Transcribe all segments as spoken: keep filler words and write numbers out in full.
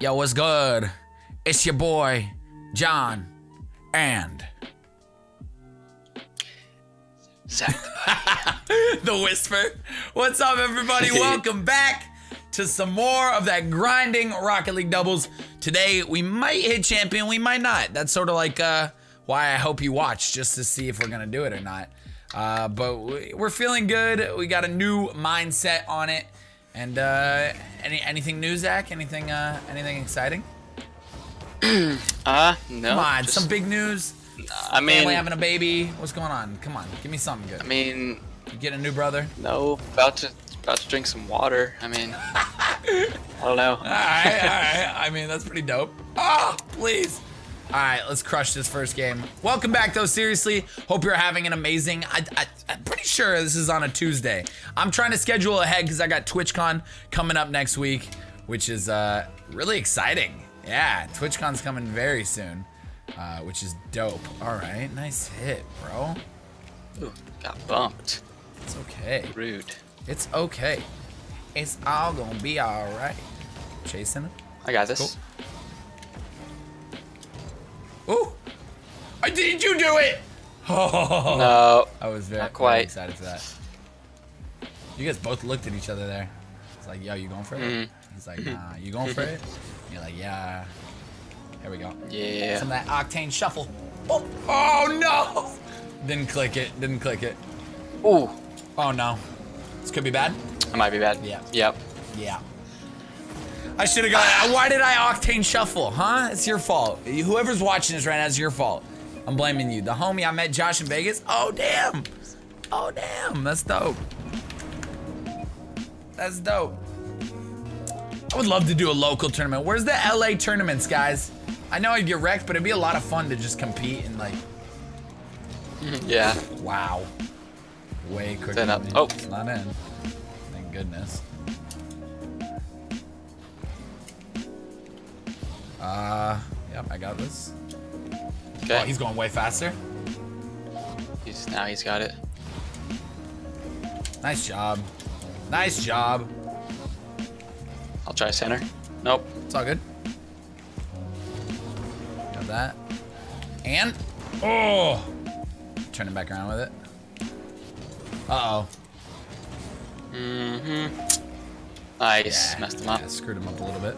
Yo, what's good? It's your boy, John, and Zach. The Whisper. What's up, everybody? Welcome back to some more of that grinding Rocket League doubles. Today, we might hit champion, we might not. That's sort of like uh, why I hope you watch, just to see if we're gonna do it or not. Uh, but we're feeling good. We got a new mindset on it. And uh, any anything new, Zach? Anything uh, anything exciting? uh, no. Come on, just, some big news. I mean, family having a baby. What's going on? Come on, give me something good. I mean, you get a new brother? No, about to about to drink some water. I mean, I don't know. all right, all right. I mean, that's pretty dope. Oh, please. All right, let's crush this first game. Welcome back, though, seriously. Hope you're having an amazing, I, I, I'm pretty sure this is on a Tuesday. I'm trying to schedule ahead because I got TwitchCon coming up next week, which is uh, really exciting. Yeah, TwitchCon's coming very soon, uh, which is dope. All right, nice hit, bro. Ooh, got bumped. It's okay. Rude. It's okay. It's all gonna be all right. Chasing him. I got this. Cool. Ooh! Did you do it? Oh, no, I was very, not quite. very excited for that. You guys both looked at each other there. It's like, yo, you going for it? Mm. He's like, nah, you going for it? And you're like, yeah. There we go. Yeah. Some of that Octane shuffle. Oh, oh no! Didn't click it. Didn't click it. Ooh. Oh no. This could be bad. It might be bad. Yeah. Yep. Yeah. I should have gone. Why did I Octane shuffle, huh? It's your fault. Whoever's watching this right now, it's your fault. I'm blaming you. The homie I met, Josh, in Vegas. Oh, damn. Oh, damn. That's dope. That's dope. I would love to do a local tournament. Where's the L A tournaments, guys? I know I'd get wrecked, but it'd be a lot of fun to just compete and, like... Yeah. Wow. Way quicker than me. Oh. Not in. Thank goodness. Uh, yep, I got this. Okay. Oh, he's going way faster. He's, now he's got it. Nice job. Nice job. I'll try center. Nope. It's all good. Got that. And, oh! Turn it back around with it. Uh-oh. Mm-hmm. Nice. Yeah, messed him up. Yeah, screwed him up a little bit.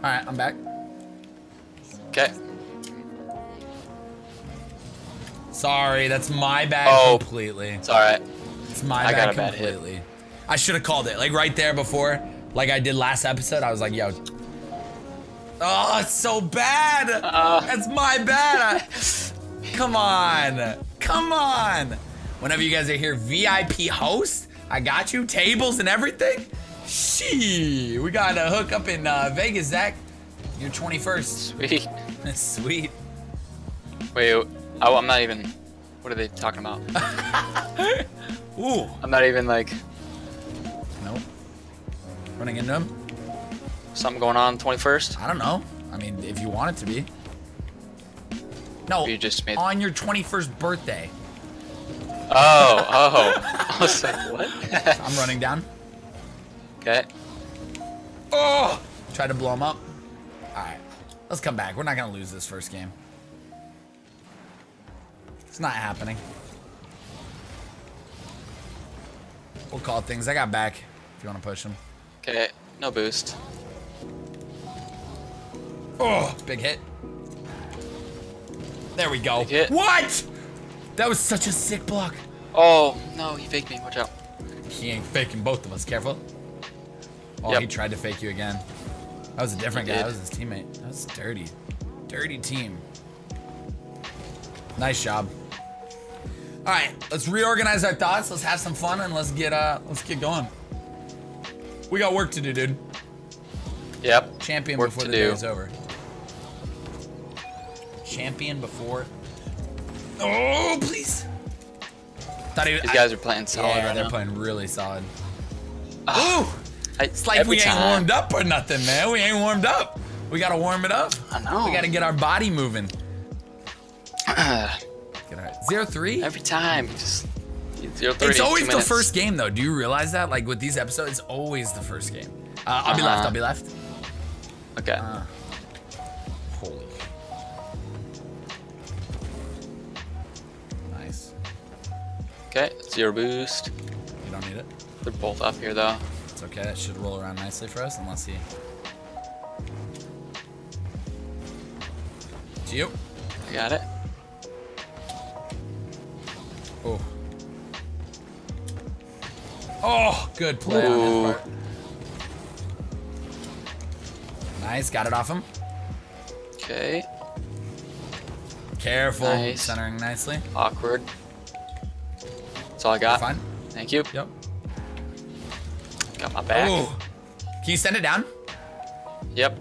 All right, I'm back. Okay. Sorry, that's my bad oh, completely. It's all right. It's my I bad got completely. Bad I should have called it, like right there before, like I did last episode. I was like, yo. Oh, it's so bad. Uh, that's my bad. I, come on, come on. Whenever you guys are here, V I P host, I got you, tables and everything. She, we got a hook up in uh, Vegas, Zach. You're twenty-first. Sweet. Sweet. Wait, oh, I'm not even. What are they talking about? Ooh. I'm not even like. Nope. Running into him. Something going on twenty-first? I don't know. I mean, if you want it to be. No. You just made on your twenty-first birthday. Oh, oh. I was like, what? I'm running down. Okay. Oh! Try to blow him up. Alright. Let's come back. We're not going to lose this first game. It's not happening. We'll call things. I got back if you want to push him. Okay. No boost. Oh! Big hit. There we go. Big hit. What? That was such a sick block. Oh, no. He faked me. Watch out. He ain't faking both of us. Careful. Oh, yep. He tried to fake you again. That was a different guy. That was his teammate. That was dirty. Dirty team. Nice job. All right, let's reorganize our thoughts. Let's have some fun and let's get uh, let's get going. We got work to do, dude. Yep. Champion work before the do. day is over. Champion before. Oh, please. Thought he, These I, guys are playing solid. Yeah, right they're now. playing really solid. Oh. Ooh. It's like Every we ain't time. warmed up or nothing, man. We ain't warmed up. We gotta warm it up. I know. We gotta get our body moving. zero three? Every time. Just zero three. It's always the first game, though. Do you realize that? Like, with these episodes, it's always the first game. Uh, I'll uh-huh. be left. I'll be left. Okay. Uh, holy. Nice. Okay. Zero boost. You don't need it. They're both up here, though. It's okay. That should roll around nicely for us, unless he... It's you. I got it. Oh. Oh, good play Ooh. on his part. Nice, got it off him. Okay. Careful. Nice. Centering nicely. Awkward. That's all I got. You're fine. Thank you. Yep. Got my back. Ooh. Can you send it down? Yep.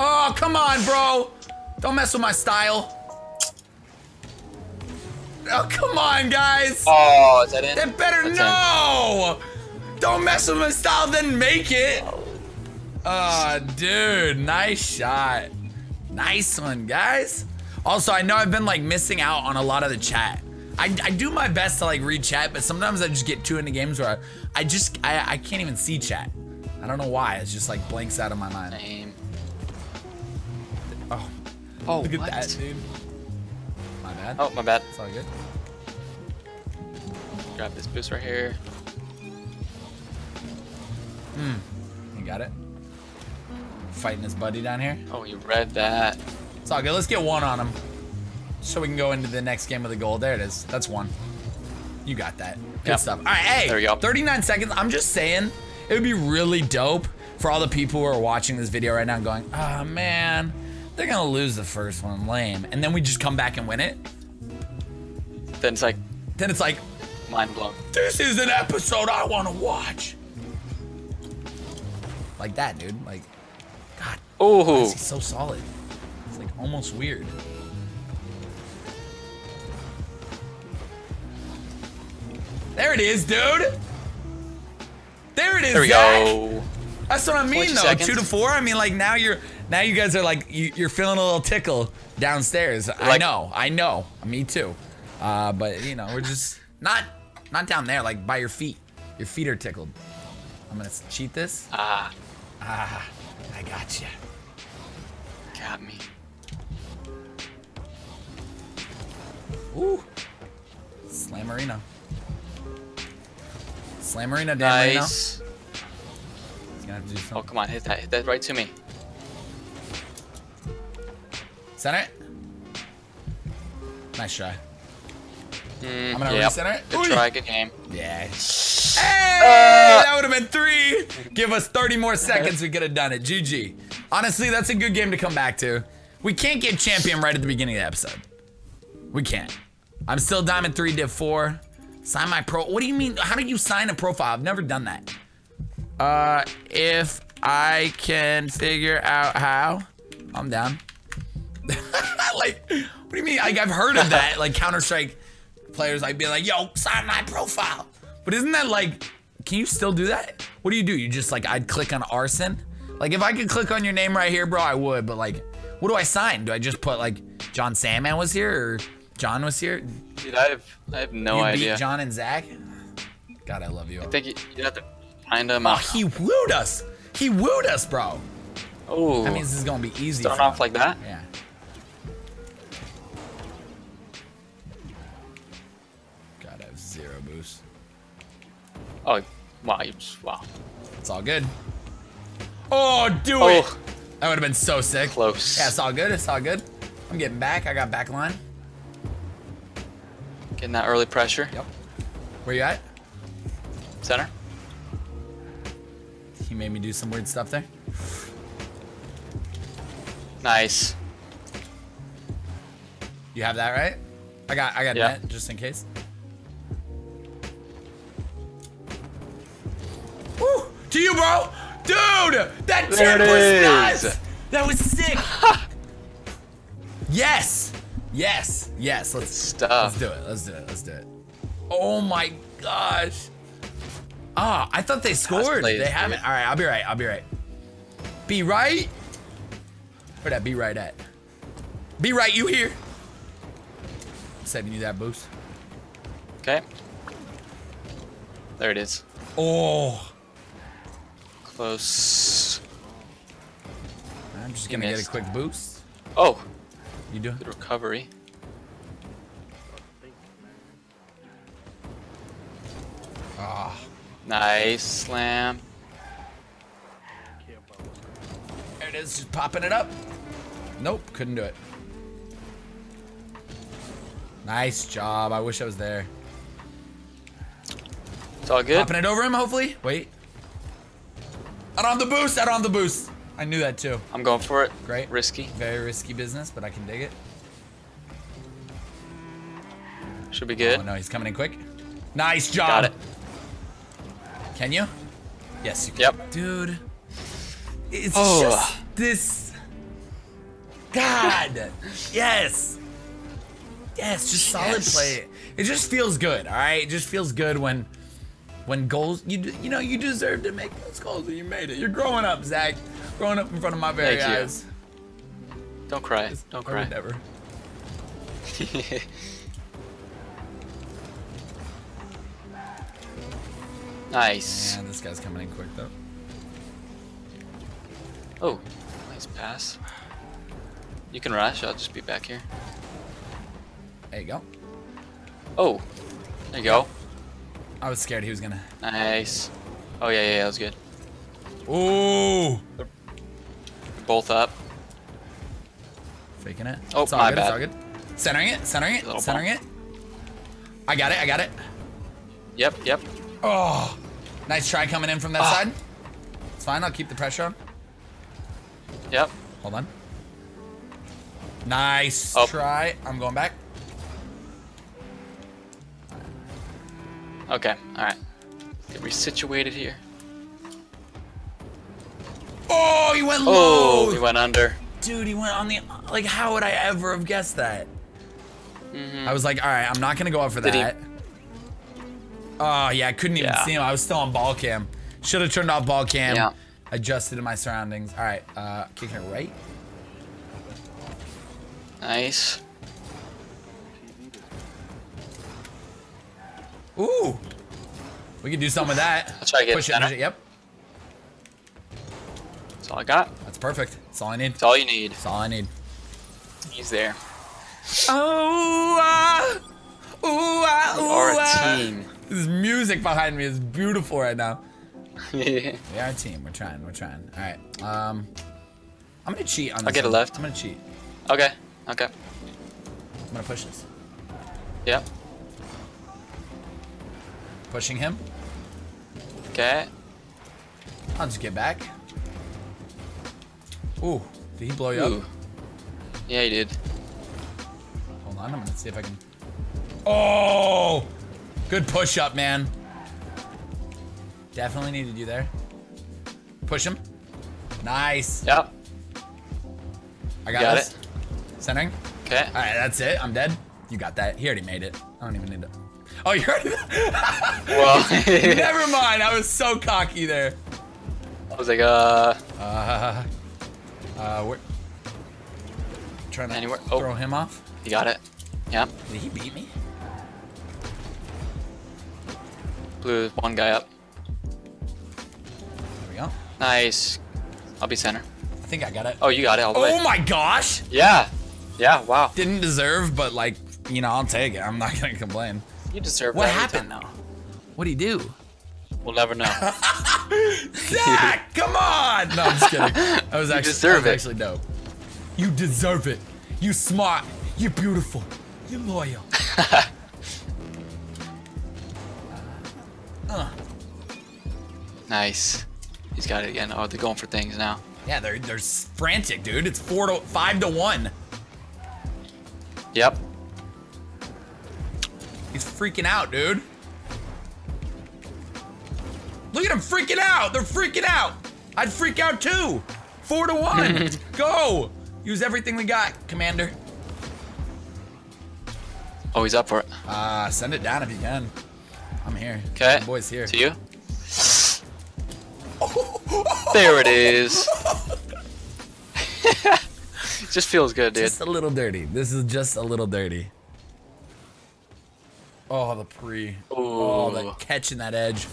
Oh, come on, bro. Don't mess with my style. Oh, come on, guys. Oh, is that it? That better no. Don't mess with my style, then make it. Oh, dude, nice shot. Nice one, guys. Also, I know I've been like missing out on a lot of the chat. I, I do my best to like read chat, but sometimes I just get too into games where I, I just, I, I can't even see chat. I don't know why, it's just like blanks out of my mind. Same. Oh, oh, look at what? that, dude. My bad. Oh, my bad. It's all good. Grab this boost right here. Hmm. You got it. Fighting his buddy down here. Oh, you read that. It's all good. Let's get one on him, so we can go into the next game with a goal. There it is. That's one. You got that. Good yep. stuff. All right, hey. There we go. thirty-nine seconds. I'm just saying, it would be really dope for all the people who are watching this video right now and going, oh man, they're gonna lose the first one, lame. And then we just come back and win it. Then it's like, then it's like, mind blown. This is an episode I wanna watch. Like that, dude. Like, God. Oh, he's so solid. It's like almost weird. There it is, dude. There it is. There we Zach. go. That's what I mean, though. Seconds. Two to four. I mean, like now you're, now you guys are like you, you're feeling a little tickle downstairs. Like, I know, I know. Me too. Uh, but you know, we're just not, not down there. Like by your feet. Your feet are tickled. I'm gonna cheat this. Ah, ah, I got you. Got me. Ooh, Slammerino. Slammerino down right now. Nice. Oh, come on, hit that, hit that right to me. Center it. Nice try. Mm, I'm gonna yep. re-center it. Good Ooh. try, good game. Yeah. Hey, uh, that would've been three. Give us thirty more seconds, we could've done it. G G. Honestly, that's a good game to come back to. We can't get champion right at the beginning of the episode. We can't. I'm still Diamond three, Div four. Sign my pro, what do you mean? How do you sign a profile? I've never done that. Uh, if I can figure out how, I'm down. Like, what do you mean? Like, I've heard of that. Like, Counter-Strike players, like, be like, yo, sign my profile. But isn't that, like, can you still do that? What do you do? You just, like, I'd click on arson? Like, if I could click on your name right here, bro, I would. But, like, what do I sign? Do I just put, like, Jon Sandman was here or John was here? Dude, I have, I have no you idea. You beat John and Zach? God, I love you. I think you, you have to... Him. Oh, he wooed us. He wooed us, bro. Oh. That means this is gonna be easy. Start off like that. Yeah. Gotta have zero boost. Oh, wow, you just, wow. It's all good. Oh, do oh. it. That would have been so sick. Close. Yeah, it's all good. It's all good. I'm getting back. I got back line. Getting that early pressure. Yep. Where you at? Center. He made me do some weird stuff there. Nice. You have that right? I got I got yeah. net just in case. Woo! To you, bro! Dude! That tip was nuts! That was sick! Yes! Yes! Yes! Let's stuff. Let's do it. Let's do it. Let's do it. Oh my gosh! Ah, oh, I thought they scored. Plays, they haven't. All right, I'll be right. I'll be right. Be right? Where'd that be right at? Be right, you here. Sending you that boost. Okay. There it is. Oh. Close. I'm just going to get a quick boost. Oh. You doing? Good recovery. Ah. Nice slam. There it is. Just popping it up. Nope. Couldn't do it. Nice job. I wish I was there. It's all good. Popping it over him, hopefully. Wait. I don't have the boost. I don't have the boost. I knew that too. I'm going for it. Great. Risky. Very risky business, but I can dig it. Should be good. Oh, no, he's coming in quick. Nice job. Got it. Can you? Yes, you can. Yep. Dude. It's oh. just this. God. Yes. Yes, just solid yes. play. It just feels good, all right? It just feels good when when goals, you you know, you deserve to make those goals and you made it. You're growing up, Zach. Growing up in front of my very Thank eyes. You. Don't cry. Just, Don't cry. Never. Nice. Man, this guy's coming in quick, though. Oh, nice pass. You can rush. I'll just be back here. There you go. Oh, there you go. I was scared he was gonna. Nice. Oh yeah, yeah, that was good. Ooh. They're both up. Faking it. Oh, it's all my good. bad. It's all good. Centering it. Centering it. Little centering bump. it. I got it. I got it. Yep. Yep. Oh, nice try coming in from that ah. side. It's fine. I'll keep the pressure on. Yep. Hold on. Nice oh. try. I'm going back. Okay, alright. Get resituated here. Oh, he went low! Oh, he went under. Dude, he went on the... Like, how would I ever have guessed that? Mm-hmm. I was like, alright, I'm not going to go up for Did that. He... Oh, yeah, I couldn't even yeah. see him. I was still on ball cam. Should have turned off ball cam. Yeah. Adjusted to my surroundings. Alright, uh, kicking it right. Nice. Ooh, we could do something with that. I'll try to get push it, push it. Yep. That's all I got. That's perfect. That's all I need. That's all you need. That's all I need. He's there. Oh, ah, ooh, ah, ooh, ah. We are a team. This music behind me is beautiful right now. Yeah. We are a team. We're trying. We're trying. All right. Um, I'm gonna cheat on this. I'll get a left. I'm gonna cheat. Okay. Okay. I'm gonna push this. Yep. Pushing him. Okay. I'll just get back. Ooh, did he blow you Ooh. up? Yeah, he did. Hold on, I'm gonna see if I can. Oh, good push up, man. Definitely needed you there. Push him. Nice. Yep. I got, got this. it. Centering. Okay. All right, that's it. I'm dead. You got that. He already made it. I don't even need to. Oh, you heard that? Well, never mind. I was so cocky there. I was like, uh, uh, uh, we're trying to anywhere. Oh. throw him off. You got it. Yeah. Did he beat me? Blew one guy up. There we go. Nice. I'll be center. I think I got it. Oh, you got it all the way. Oh my gosh. Yeah. Yeah. Wow. Didn't deserve, but like, you know, I'll take it. I'm not gonna complain. You deserve what happened though? What'd he do? We'll never know. Zach, come on! No, I'm just kidding. That was actually, you deserve that was actually dope. You deserve it. You smart. You're beautiful. You're loyal. uh. Nice. He's got it again. Oh, they're going for things now. Yeah, they're they're frantic, dude. It's four to five to one. Yep. He's freaking out, dude. Look at him freaking out. They're freaking out. I'd freak out too. Four to one. Go. Use everything we got, Commander. Oh, he's up for it. Uh, send it down if you can. I'm here. Okay. Boy's here. To you. There it is. Just feels good, dude. Just a little dirty. This is just a little dirty. Oh, the pre. Ooh. Oh, the catch in that edge.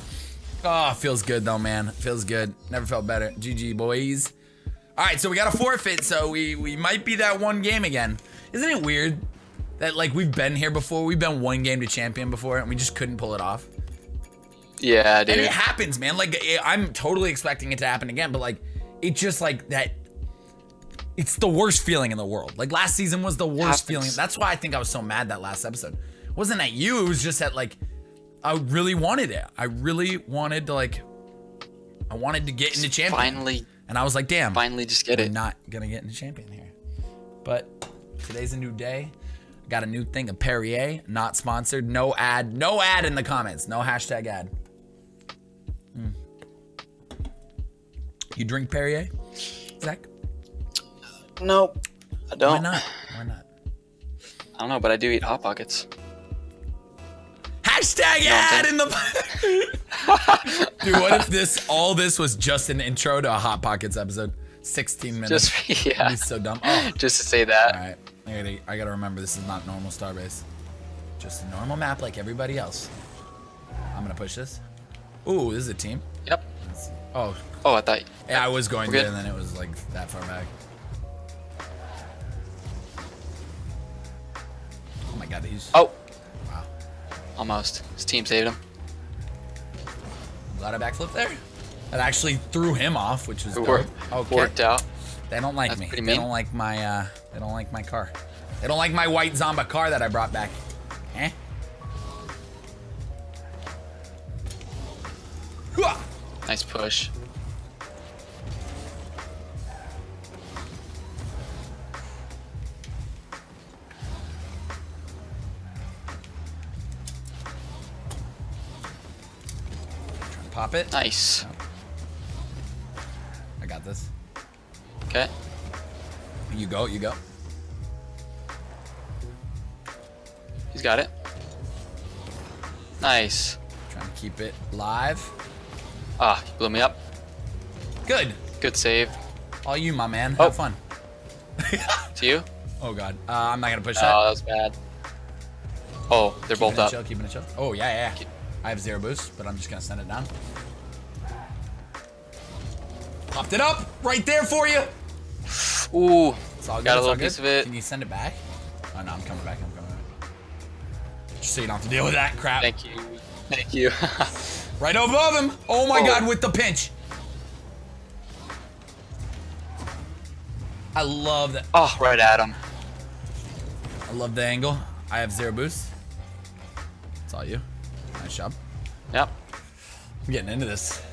Oh, feels good though, man. Feels good. Never felt better. G G, boys. All right, so we got a forfeit, so we, we might be that one game again. Isn't it weird that, like, we've been here before? We've been one game to champion before, and we just couldn't pull it off. Yeah, dude. And it happens, man. Like, it, I'm totally expecting it to happen again, but, like, it just, like, that... It's the worst feeling in the world. Like, last season was the worst feeling. That's why I think I was so mad that last episode. It wasn't at you. It was just that, like, I really wanted it. I really wanted to, like, I wanted to get into champion. Finally. And I was like, damn. Finally just get it. I'm not going to get into champion here. But today's a new day. Got a new thing of Perrier. Not sponsored. No ad. No ad in the comments. No hashtag ad. Mm. You drink Perrier, Zach? Nope, I don't. Why not? Why not? I don't know, but I do eat Hot Pockets. Hashtag no, ad in the... Dude, what if this, all this was just an intro to a Hot Pockets episode? sixteen minutes. Just, yeah. That'd be so dumb. Oh. Just to say that. All right, I gotta, I gotta remember this is not normal Starbase. Just a normal map like everybody else. I'm gonna push this. Ooh, this is a team. Yep. Oh. Oh, I thought... Yeah, I was going there, and then it was like that far back. Oh my god, he's... Oh! Wow. Almost. His team saved him. I'm glad I backflipped there. That actually threw him off, which was dope. Okay. Worked out. They don't like That's me. They mean. don't like my, uh... They don't like my car. They don't like my white Zomba car that I brought back. Eh? Nice push. Pop it. Nice. No. I got this. Okay. You go, you go. He's got it. Nice. Trying to keep it live. Ah, he blew me up. Good. Good save. All you, my man. Oh. Have fun. To you? Oh, God. Uh, I'm not going to push that. Oh, that was bad. Oh, they're both up. Keeping it chill, keeping it chill. Oh, yeah, yeah, yeah. Keep I have zero boost, but I'm just gonna send it down. Popped it up right there for you. Ooh, it's all good. Got a little piece of it. Can you send it back? Oh no, I'm coming back. I'm coming back. Just so you don't have to deal with that crap. Thank you. Thank you. Right above him. Oh my oh. God, with the pinch. I love that. Oh, right at him. I love the angle. I have zero boost. It's all you. Nice job. Yep. I'm getting into this.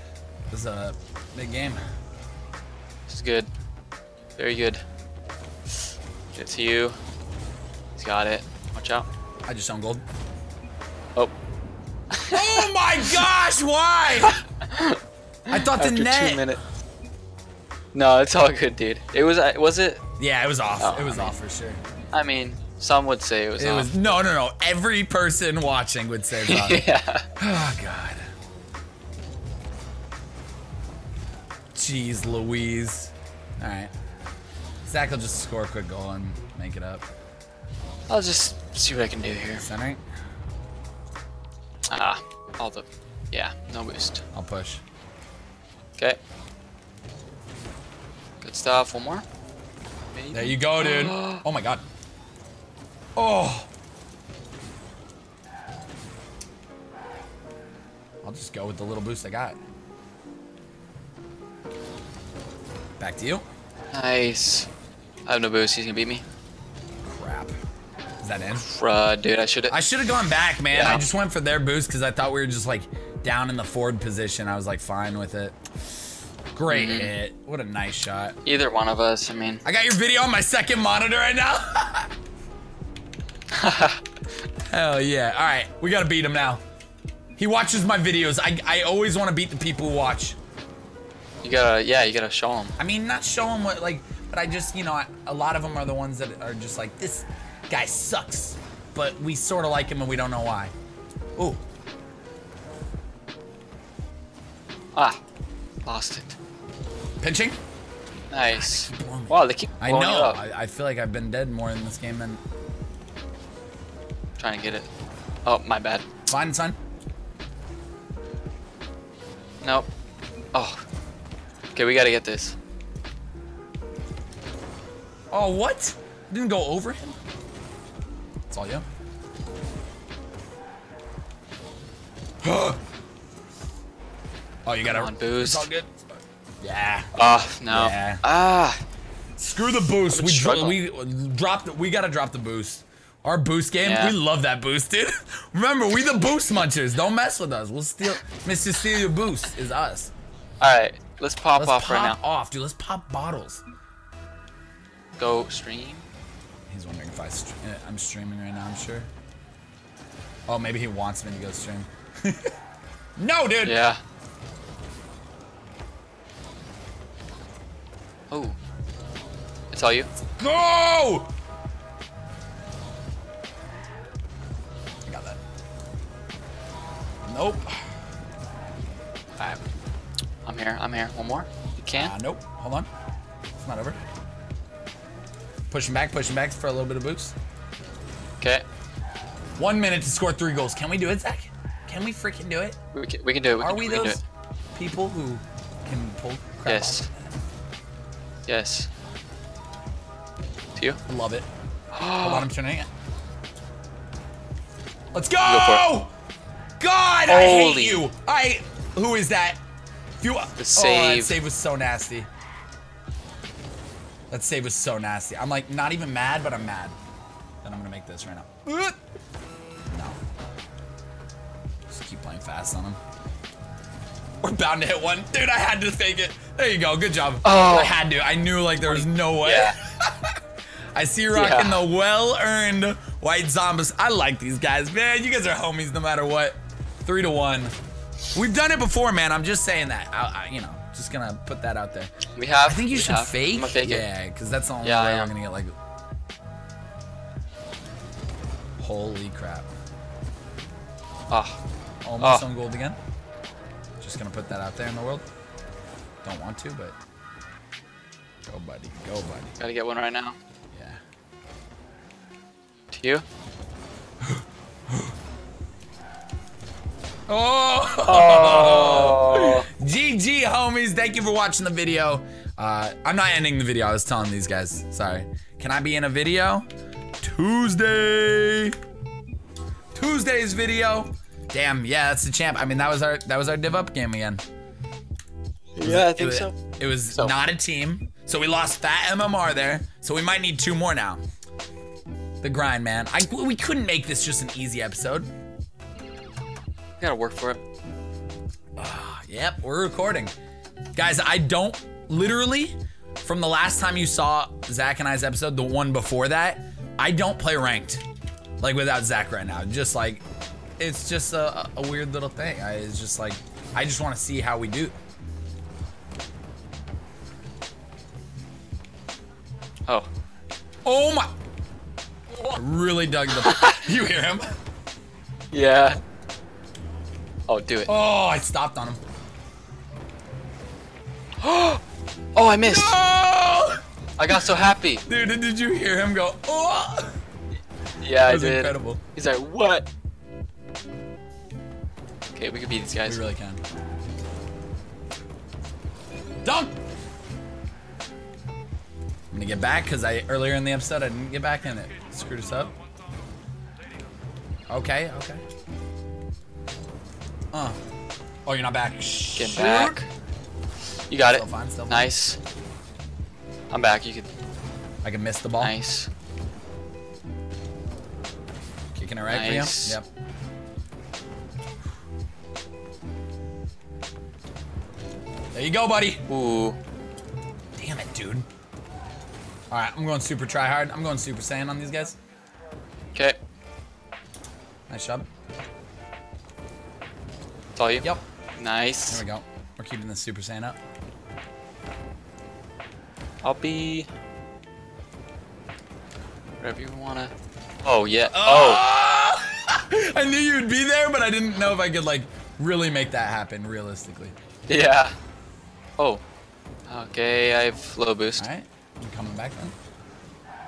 This is a big game. This is good. Very good. Get to you. He's got it. Watch out. I just own gold. Oh. Oh my gosh, why? I thought the net. Two minutes. No, it's all good, dude. It was, was it? Yeah, it was off. Oh, it was I off mean, for sure. I mean. Some would say it was. It off. was no, no, no. Every person watching would say that. Yeah. Oh God. Jeez, Louise. All right. Zach will just score a quick goal and make it up. I'll just see what I can do here. Centering. Ah, all the, yeah, no boost. I'll push. Okay. Good stuff. One more. Maybe. There you go, dude. Oh my God. Oh! I'll just go with the little boost I got. Back to you. Nice. I have no boost. He's gonna beat me. Crap. Is that in? Crud, dude. I should have. I should have gone back, man. Yeah. I just went for their boost because I thought we were just like down in the forward position. I was like fine with it. Great mm-hmm. hit. What a nice shot. Either one of us. I mean. I got your video on my second monitor right now. Hell yeah. Alright, we gotta beat him now. He watches my videos. I, I always want to beat the people who watch. You gotta, yeah, you gotta show them. I mean, not show them what, like, but I just, you know, I, a lot of them are the ones that are just like, this guy sucks, but we sort of like him and we don't know why. Ooh. Ah, lost it. Pinching? Nice. God, they keep wow, they keep blowing I know. Up. I, I feel like I've been dead more in this game than. Trying to get it. Oh, my bad. Fine, son. Nope. Oh. Okay, we gotta get this. Oh, what? Didn't go over him? That's all you. Oh, you got a boost. It's all good. Yeah. Oh, no. Yeah. Ah. Screw the boost. We, dro we dropped it. We gotta drop the boost. Our boost game. Yeah. We love that boost, dude. Remember, we the boost munchers. Don't mess with us. We'll steal. Mister Steal Your Boost is us. All right. Let's pop Let's off pop right now. Pop off, dude. Let's pop bottles. Go stream. He's wondering if I stream. I'm streaming right now. I'm sure. Oh, maybe he wants me to go stream. No, dude. Yeah. Oh, it's all you. No! I got that. Nope. All right. I'm here. I'm here. One more. You can. Uh, nope. Hold on. It's not over. Pushing back. Pushing back for a little bit of boost. Okay. One minute to score three goals. Can we do it, Zach? Can we freaking do it? We can, we can do it. We Are can, we, we those people who can pull crap Yes. Off? Yes. To you. Love it. Hold on, I'm turning it. Let's go! go God, Holy. I hate you. I. Who is that? You, the save. Oh, that save was so nasty. That save was so nasty. I'm like not even mad, but I'm mad. Then I'm gonna make this right now. No. Just keep playing fast on him. We're bound to hit one. Dude, I had to fake it. There you go. Good job. Oh. I had to. I knew like there was no way. Yeah. I see you rocking yeah. the well-earned white Zombas. I like these guys, man. You guys are homies no matter what. Three to one. We've done it before, man. I'm just saying that. I, I, you know, just gonna put that out there. We have. I think you should have. fake. I'm fake yeah, because that's the only yeah, way I'm gonna get like. Holy crap. Ah. Oh. Almost oh. on gold again. Just gonna put that out there in the world. Don't want to, but go, buddy. Go, buddy. Gotta get one right now. Yeah. To you. oh! oh. G G, homies. Thank you for watching the video. Uh, I'm not ending the video. I was telling these guys. Sorry. Can I be in a video? Tuesday. Tuesday's video. Damn, yeah, that's the champ. I mean, that was our that was our div up game again. Yeah, I think it was, so. It was so. not a team, so we lost fat M M R there. So we might need two more now. The grind, man. I we couldn't make this just an easy episode. You gotta work for it. Uh, yep, we're recording, guys. I don't literally from the last time you saw Zach and I's episode, the one before that. I don't play ranked, like without Zach right now. Just like. It's just a, a weird little thing. I, it's just like, I just want to see how we do. Oh. Oh my. I really dug the. You hear him? Yeah. Oh, do it. Oh, I stopped on him. Oh, I missed. No! I got so happy. Dude, did you hear him go, oh? Yeah, I did. That was incredible. He's like, what? Okay, we can beat these guys. We really can. Dunk! I'm gonna get back because I earlier in the episode I didn't get back and it screwed us up. Okay, okay. Uh. Oh, you're not back. Get back. You got still it. Fine, still fine. Nice. I'm back. You can. I can miss the ball. Nice. Kicking it right nice. for you. Yep. There you go, buddy. Ooh. Damn it, dude. All right, I'm going super try hard. I'm going super saiyan on these guys. Okay. Nice job. It's all you. Yep. Nice. There we go. We're keeping the super saiyan up. I'll be whatever you wanna. Oh yeah. Oh. oh. I knew you'd be there, but I didn't know if I could like really make that happen realistically. Yeah. Oh, Okay, I have low boost. Alright, I'm coming back then.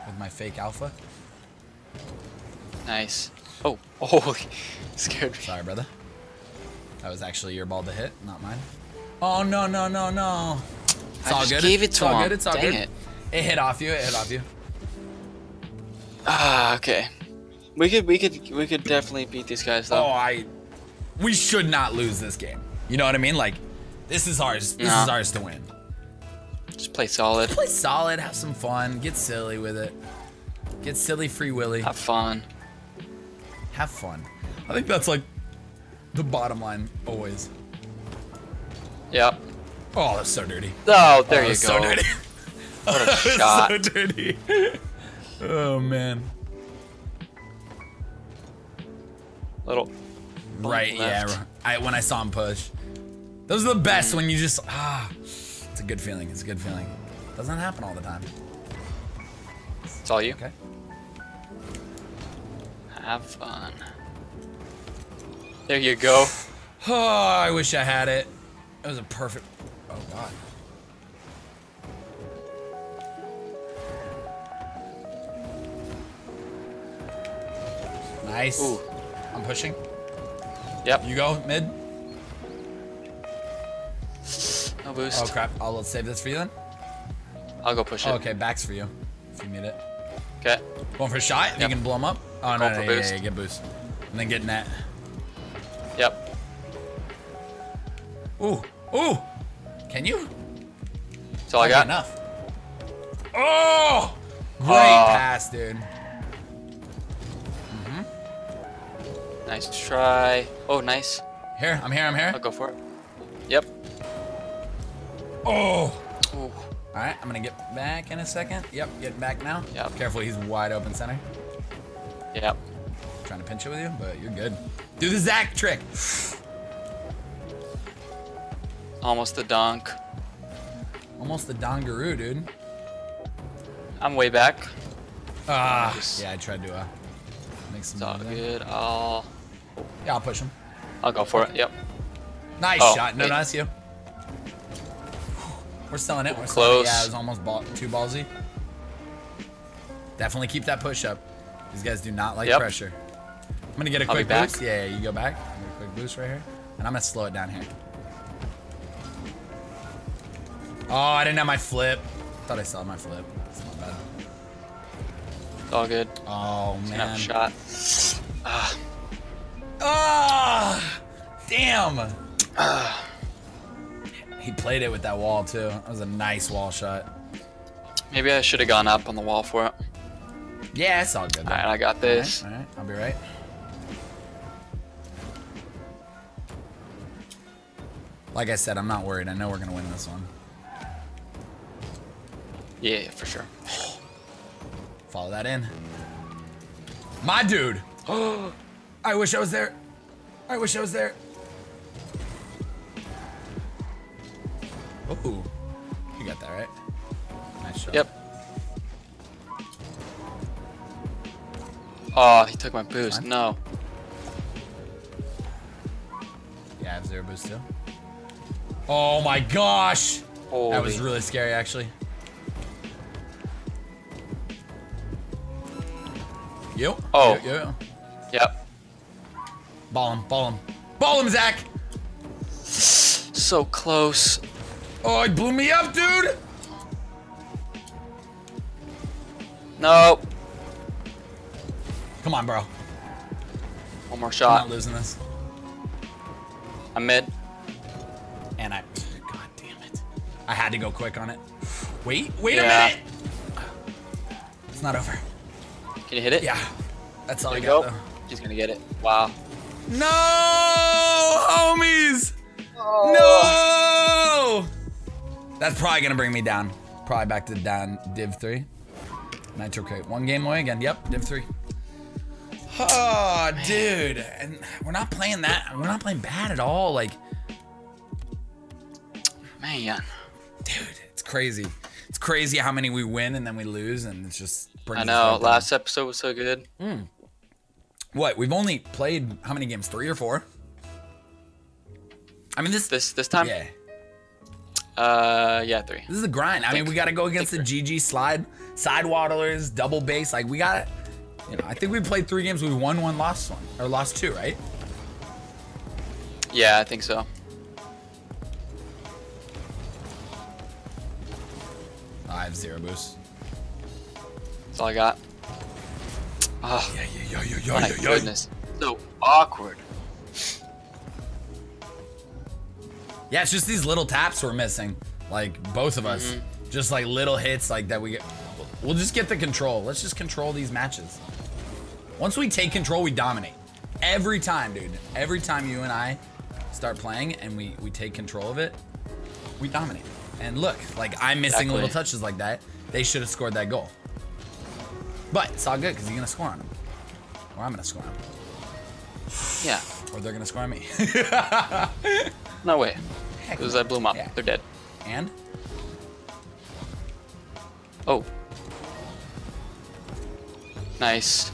With my fake alpha. Nice. Oh, oh, scared me. Sorry, brother. That was actually your ball to hit, not mine. Oh, no, no, no, no. It's I all just good. Gave it to it's all him. Good. It's all Dang good. It. It hit off you. It hit off you. Ah, okay. We could, we could, we could definitely beat these guys though. Oh, I. We should not lose this game. You know what I mean? Like, this is ours. This nah. is ours to win. Just play solid. Just play solid. Have some fun. Get silly with it. Get silly, free willy. Have fun. Have fun. I think that's like the bottom line always. Yep. Oh, that's so dirty. Oh, there oh, you go. So dirty. What a shot. So dirty. Oh man. Little. Right. Left. Yeah. I when I saw him push. Those are the best mm. when you just ah. It's a good feeling. It's a good feeling. Doesn't happen all the time. It's all you. Okay. Have fun. There you go. Oh, I wish I had it. It was a perfect. Oh god. Nice. Ooh. I'm pushing. Yep. You go mid. No boost. Oh crap! I'll save this for you then. I'll go push it. Oh, okay, back's for you. If you need it. Okay. Going for a shot. Yep. You can blow him up. Oh no! no, no yeah, yeah, yeah, get boost. And then get net. Yep. Ooh, ooh. Can you? That's all I got. Enough. Oh! Great oh. pass, dude. Mm-hmm. Nice try. Oh, nice. Here, I'm here. I'm here. I'll go for it. Yep. Oh. Ooh. All right, I'm gonna get back in a second. Yep, get back now. Yep. Careful, he's wide open center. Yep. I'm trying to pinch it with you, but you're good. Do the Zach trick. Almost a donk. Almost a dongaroo, dude. I'm way back. Ah. Uh, nice. Yeah, I tried to uh, make some. It's all good. There. I'll. Yeah, I'll push him. I'll go for it. Yep. Nice oh, shot. No, wait. Nice you. We're selling it. We're close. Selling it. Yeah, it was almost ball too ballsy. Definitely keep that push up. These guys do not like yep. pressure. I'm gonna get a I'll quick boost. Yeah, yeah, you go back. I'm gonna get a quick boost right here, and I'm gonna slow it down here. Oh, I didn't have my flip. Thought I saw my flip. It's not bad. It's all good. Oh man. Shot. Ah. Ah. Damn. Ah. He played it with that wall too. That was a nice wall shot. Maybe I should have gone up on the wall for it. Yeah, it's all good. All right, I got this. All right, all right, I'll be right. Like I said, I'm not worried. I know we're going to win this one. Yeah, yeah, for sure. Follow that in. My dude. Oh, I wish I was there. I wish I was there. Oh, you got that, right? Nice shot. Yep. Oh, he took my boost. Fine. No. Yeah, I have zero boost too. Oh my gosh! Holy. That was really scary, actually. You? Oh. You, you. Yep. Ball him, ball him. Ball him, Zach! So close. Oh, he blew me up, dude! No. Come on, bro. One more shot. I'm not losing this. I'm mid. And I, god damn it. I had to go quick on it. Wait, wait yeah. a minute. It's not over. Can you hit it? Yeah. That's all there I got, go. Though. He's gonna get it. Wow. No, homies. Oh. No. That's probably gonna bring me down. Probably back to down Div three. Nitro crate. One game away again. Yep, Div three. Oh, dude, and we're not playing that. We're not playing bad at all. Like, man, dude, it's crazy. It's crazy how many we win and then we lose, and it's just. I know. Last episode was so good. Mm. What? We've only played how many games? Three or four? I mean, this this this time. Yeah. Uh, yeah, three. This is a grind. I think, mean, we got to go against the G G slide, side waddlers, double base. Like, we got, you know, I think we played three games. We won one, lost one, or lost two, right? Yeah, I think so. I have zero boost. That's all I got. Oh, yeah, yeah, yeah, yeah, yeah, my yeah, goodness. Yeah. So awkward. Yeah, it's just these little taps we're missing. Like, both of us. Mm-hmm. Just like little hits like that we get. We'll just get the control. Let's just control these matches. Once we take control, we dominate. Every time, dude. Every time you and I start playing and we, we take control of it, we dominate. And look, like, I'm missing exactly. little touches like that. They should have scored that goal. But it's all good because you're going to score on them. Or I'm going to score on them. Yeah. Or they're going to score on me. No way. Because I blew them up. Yeah. They're dead. And? Oh. Nice.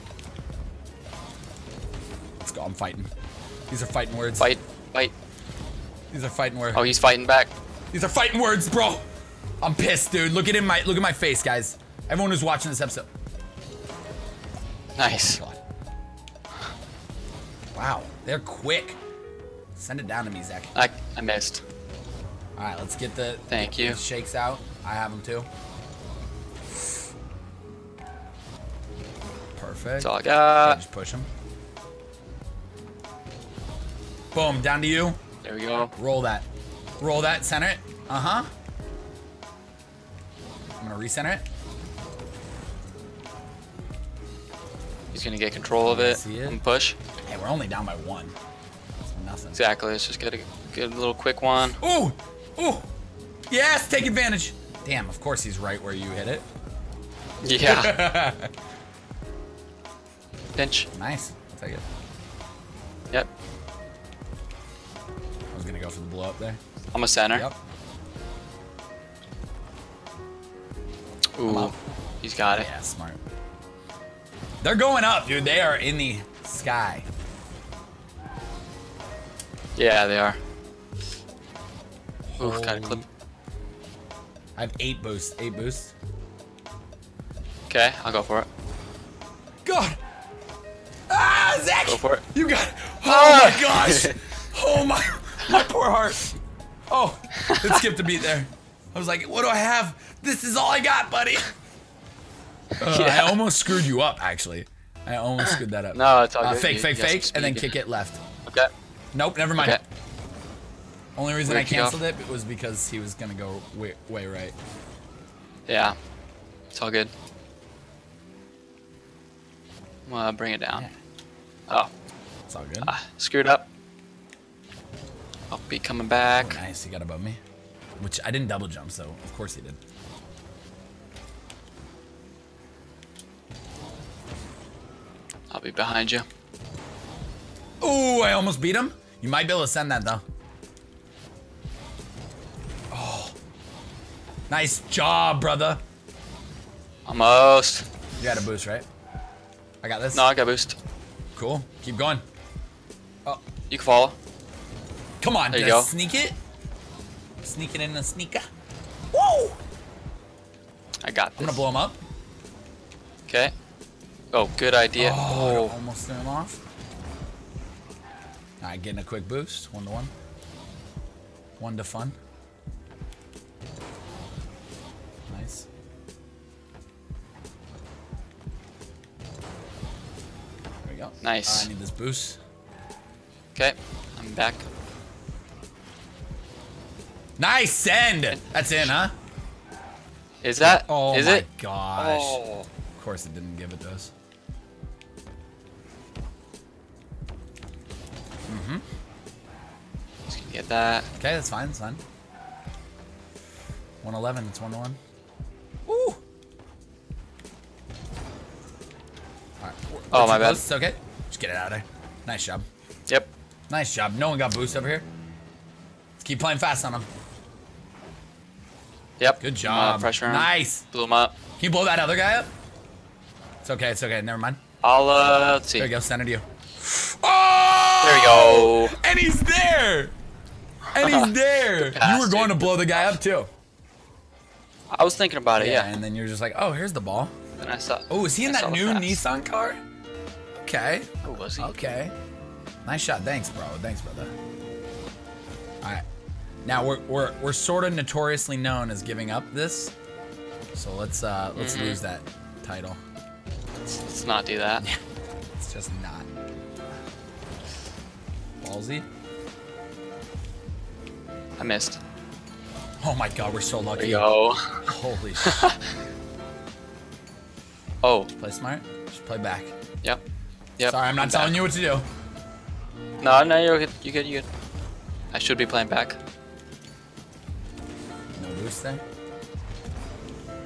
Let's go. I'm fighting. These are fighting words. Fight. Fight. These are fighting words. Oh, he's fighting back. These are fighting words, bro. I'm pissed, dude. Look at in my look at my face, guys. Everyone who's watching this episode. Nice. Oh, wow, they're quick. Send it down to me, Zach. I I missed. All right, let's get the thank you shakes out. I have them too. Perfect. That's all I got. Just push them. Boom, down to you. There we go. Roll that. Roll that, center it. Uh-huh. I'm gonna recenter it. He's gonna get control of it, see it and push. Hey, we're only down by one. It's nothing. Exactly, let's just get a good little quick one. Ooh! Ooh! Yes, take advantage! Damn, of course he's right where you hit it. Yeah. Pinch. Nice, I'll take it. Yep. I was gonna go for the blow up there. I'm a center. Yep. Ooh, he's got it. Yeah, smart. They're going up, dude. They are in the sky. Yeah, they are. Ooh, got a clip. I have eight boosts. Eight boosts. Okay, I'll go for it. God. Ah, Zach. Go for it. You got it. Oh ah. my gosh. Oh my, my poor heart. Oh, it skipped a beat there. I was like, what do I have? This is all I got, buddy. Uh, yeah. I almost screwed you up, actually. I almost screwed that up. No, it's all uh, good. Fake, you, fake, you fake, and then kick it left. Okay. Nope, never mind. Okay. Only reason Weird I canceled it was because he was going to go way, way right. Yeah. It's all good. Well, bring it down. Yeah. Oh. It's all good. Uh, screwed up. I'll be coming back. Oh, nice, he got above me. Which I didn't double jump, so of course he did. I'll be behind you. Ooh, I almost beat him. You might be able to send that though. Oh, nice job, brother. Almost. You got a boost, right? I got this. No, I got boost. Cool. Keep going. Oh, you can follow. Come on, there you go. Sneak it. Sneak it in a sneaker. Whoa! I got this. I'm gonna blow him up. Okay. Oh, good idea. Oh, oh. Almost threw him off. All right, getting a quick boost. One to one. One to fun. Nice. There we go. Nice. Uh, I need this boost. Okay, I'm back. Nice send. That's in, huh? Is that? Oh is my it? gosh! Oh. Of course it didn't give it to us. Mm-hmm. Just gonna get that. Okay, that's fine. That's fine. one eleven. It's one to one. Woo! All right. We're, oh my bad. It's okay. Just get it out of there. Nice job. Yep. Nice job. No one got boost over here. Let's keep playing fast on him. Yep. Good job. Pressure him. Nice. Blew him up. Can you blow that other guy up? It's okay. It's okay. Never mind. I'll, uh, let's see. There you go. Center to you. Oh! There we go. And he's there. And he's there. You were going to blow the guy up too. I was thinking about it, yeah. yeah. And then you were just like, oh, here's the ball. And I saw. Oh, is he in I that new Nissan car? Okay. Oh, was he? Okay. Nice shot. Thanks, bro. Thanks, brother. All right. Now we're we're we're sort of notoriously known as giving up this, so let's uh let's mm-hmm. lose that title. Let's, let's not do that. It's just not ballsy. I missed. Oh my God, we're so lucky. Yo. Holy shit. Oh. Play smart. Just play back. Yep. Yep. Sorry, I'm not I'm telling back. you what to do. No, no, you're good. You good? You good? I should be playing back. No boost there. I'm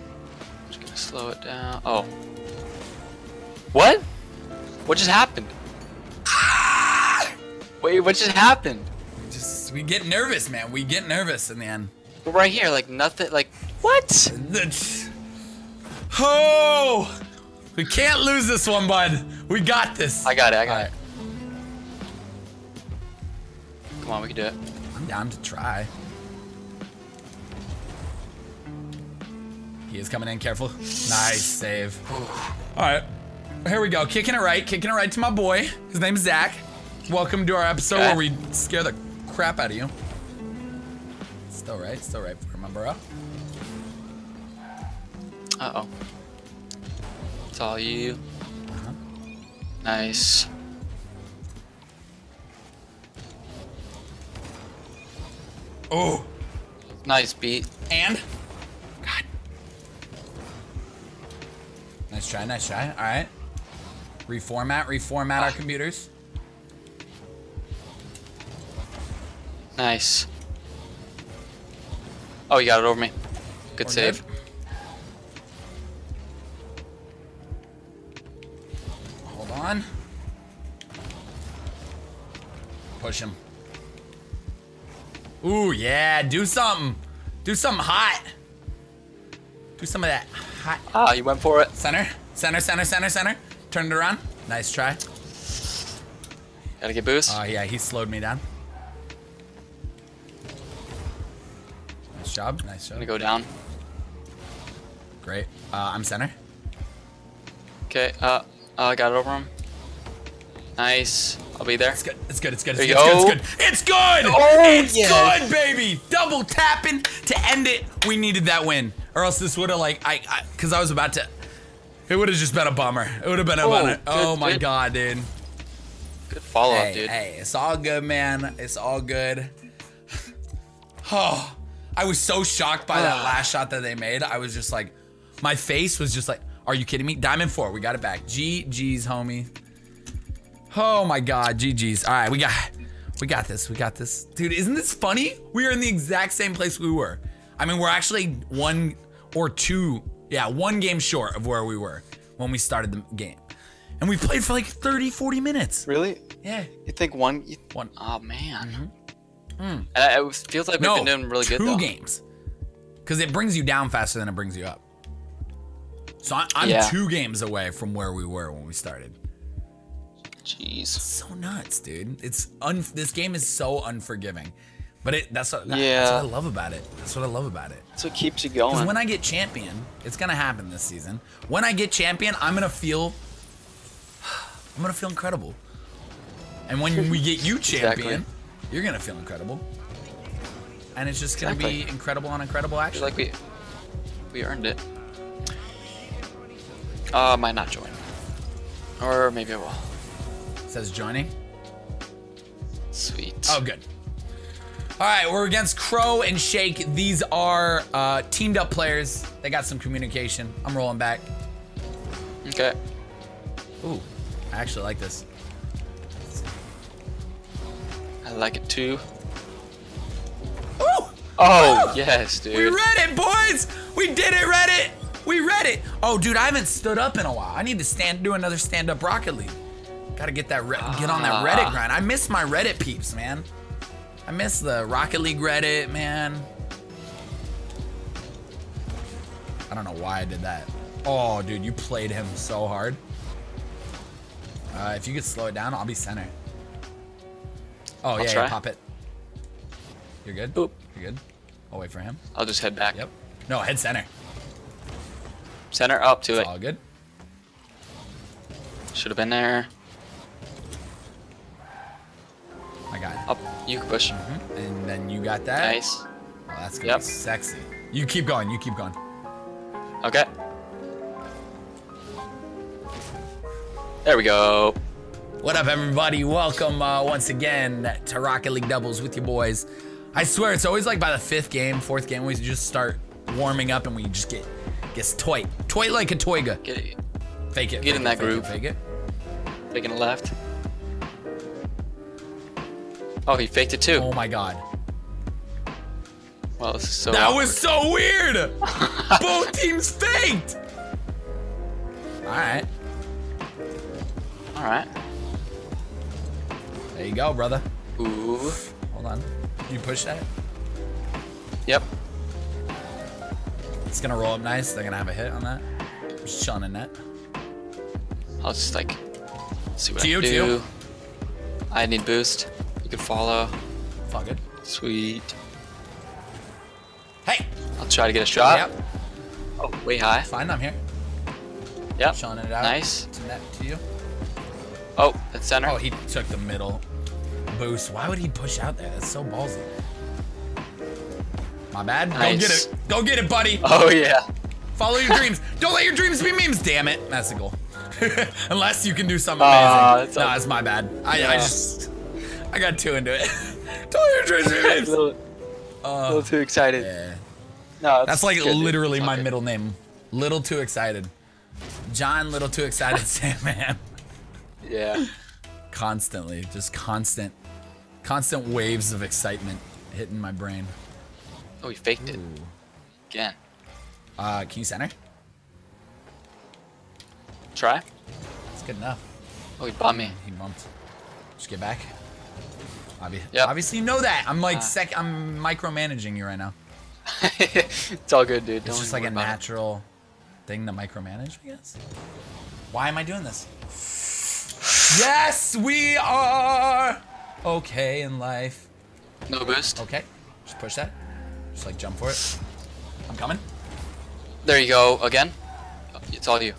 just gonna slow it down. Oh. What? What just happened? Ah! Wait, what just happened? We just we get nervous, man. We get nervous in the end. We're right here, like nothing. Like what? Oh! We can't lose this one, bud. We got this. I got it. I got it. Come on, we can do it. I'm down to try. He is coming in, careful. Nice save. Alright, here we go. Kicking it right, kicking it right to my boy. His name's Zach. Welcome to our episode okay. where we scare the crap out of you. Still right, still right for my bro. Uh-oh. It's all you. Uh-huh. Nice. Oh. Nice beat. And? God. Nice try, nice try. All right. Reformat, reformat ah. our computers. Nice. Oh, you got it over me. Good We're save. Good. Hold on. Push him. Ooh, yeah, do something. Do something hot. Do some of that hot. Ah, you went for it. Center, center, center, center, center. Turn it around. Nice try. Gotta get boost. Oh, uh, yeah, he slowed me down. Nice job, nice job. I'm gonna go down. Great. Uh, I'm center. Okay, uh, I uh, got it over him. Nice. I'll be there. It's good. It's good. It's good. It's good. It's good. It's good. It's good, baby. Double tapping to end it. We needed that win, or else this would have like I, I, cause I was about to. It would have just been a bummer. It would have been a bummer. Oh my God, dude. Good follow up, dude. Hey, it's all good, man. It's all good. Oh, I was so shocked by that last shot that they made. I was just like, my face was just like, are you kidding me? Diamond four. We got it back. G G's, homie. Oh my God, G G's. All right, we got, we got this, we got this. Dude, isn't this funny? We are in the exact same place we were. I mean, we're actually one or two, yeah, one game short of where we were when we started the game. And we played for like thirty, forty minutes. Really? Yeah. You think one? You, one. Oh man. Mm-hmm. mm. uh, it feels like we've no, been doing really good though. two games. Because it brings you down faster than it brings you up. So I, I'm yeah. two games away from where we were when we started. Jeez. So nuts, dude. It's un this game is so unforgiving. But it that's what, that, yeah. that's what I love about it. That's what I love about it. That's what keeps you going. Because when I get champion, it's gonna happen this season. When I get champion, I'm gonna feel I'm gonna feel incredible. And when we get you champion, exactly. you're gonna feel incredible. And it's just gonna exactly. be incredible on incredible action. Like we we earned it. Uh I might not join. Or maybe I will. Says joining. Sweet. Oh, good. All right, we're against Crow and Shake. These are uh, teamed up players. They got some communication. I'm rolling back. Okay. Ooh, I actually like this. I like it too. Ooh! Oh, oh, yes, dude. We read it, boys. We did it, Reddit. We read it. Oh, dude, I haven't stood up in a while. I need to stand, do another stand-up Rocket League. Gotta get that re get on that Reddit grind. I miss my Reddit peeps, man. I miss the Rocket League Reddit, man. I don't know why I did that. Oh, dude, you played him so hard. Uh, if you could slow it down, I'll be center. Oh, I'll yeah, yeah, pop it. You're good. Boop. You're good. I'll wait for him. I'll just head back. Yep. No, head center. Center up to it. All good. Should have been there. I got it. Up. You can push. Mm-hmm. And then you got that. Nice. Oh, that's gonna yep. be sexy. You keep going. You keep going. Okay. There we go. What up, everybody? Welcome uh, once again to Rocket League Doubles with your boys. I swear it's always like by the fifth game, fourth game, we just start warming up and we just get gets toy, toy like a toyga. Get it. Fake it. Get fake in it, that groove. Fake it. Making a left. Oh, he faked it too. Oh my god. Wow, this is so. That awkward. was so weird. Both teams faked. All right. All right. There you go, brother. Ooh. Hold on. You push that? Yep. It's gonna roll up nice. They're gonna have a hit on that. I'm just chilling in that. I'll just like see what I do. I need boost. You can follow. Fuck it. Sweet. Hey. I'll try to get a shot. Yep. Oh, way high. Fine, I'm here. Yep. Chilling it out. Nice. It's a net to you. Oh, that's center. Oh, he took the middle boost. Why would he push out there? That's so ballsy. My bad. Nice. Go get it. Go get it, buddy. Oh, yeah. Follow your dreams. Don't let your dreams be memes, damn it. That's the goal. Unless you can do something uh, amazing. That's no, that's my bad. I, yeah. I just, I got too into it. Don't let your dreams be memes. a, little, uh, a little too excited. Yeah. No, that's, that's like good, literally my middle name. Little too excited. John, little too excited, Sandman. Yeah. Constantly, just constant, constant waves of excitement hitting my brain. Oh, he faked Ooh. it. Again. Uh, can you center? Try. It's good enough. Oh, he bumped me. He bumped. Just get back. Obvi yep. Obviously, you know that. I'm like uh, sec. I'm micromanaging you right now. It's all good, dude. It's Don't just like a natural it. thing to micromanage, I guess. Why am I doing this? Yes, we are okay in life. No boost. Okay, just push that. Just like jump for it. I'm coming. There you go again. It's all you.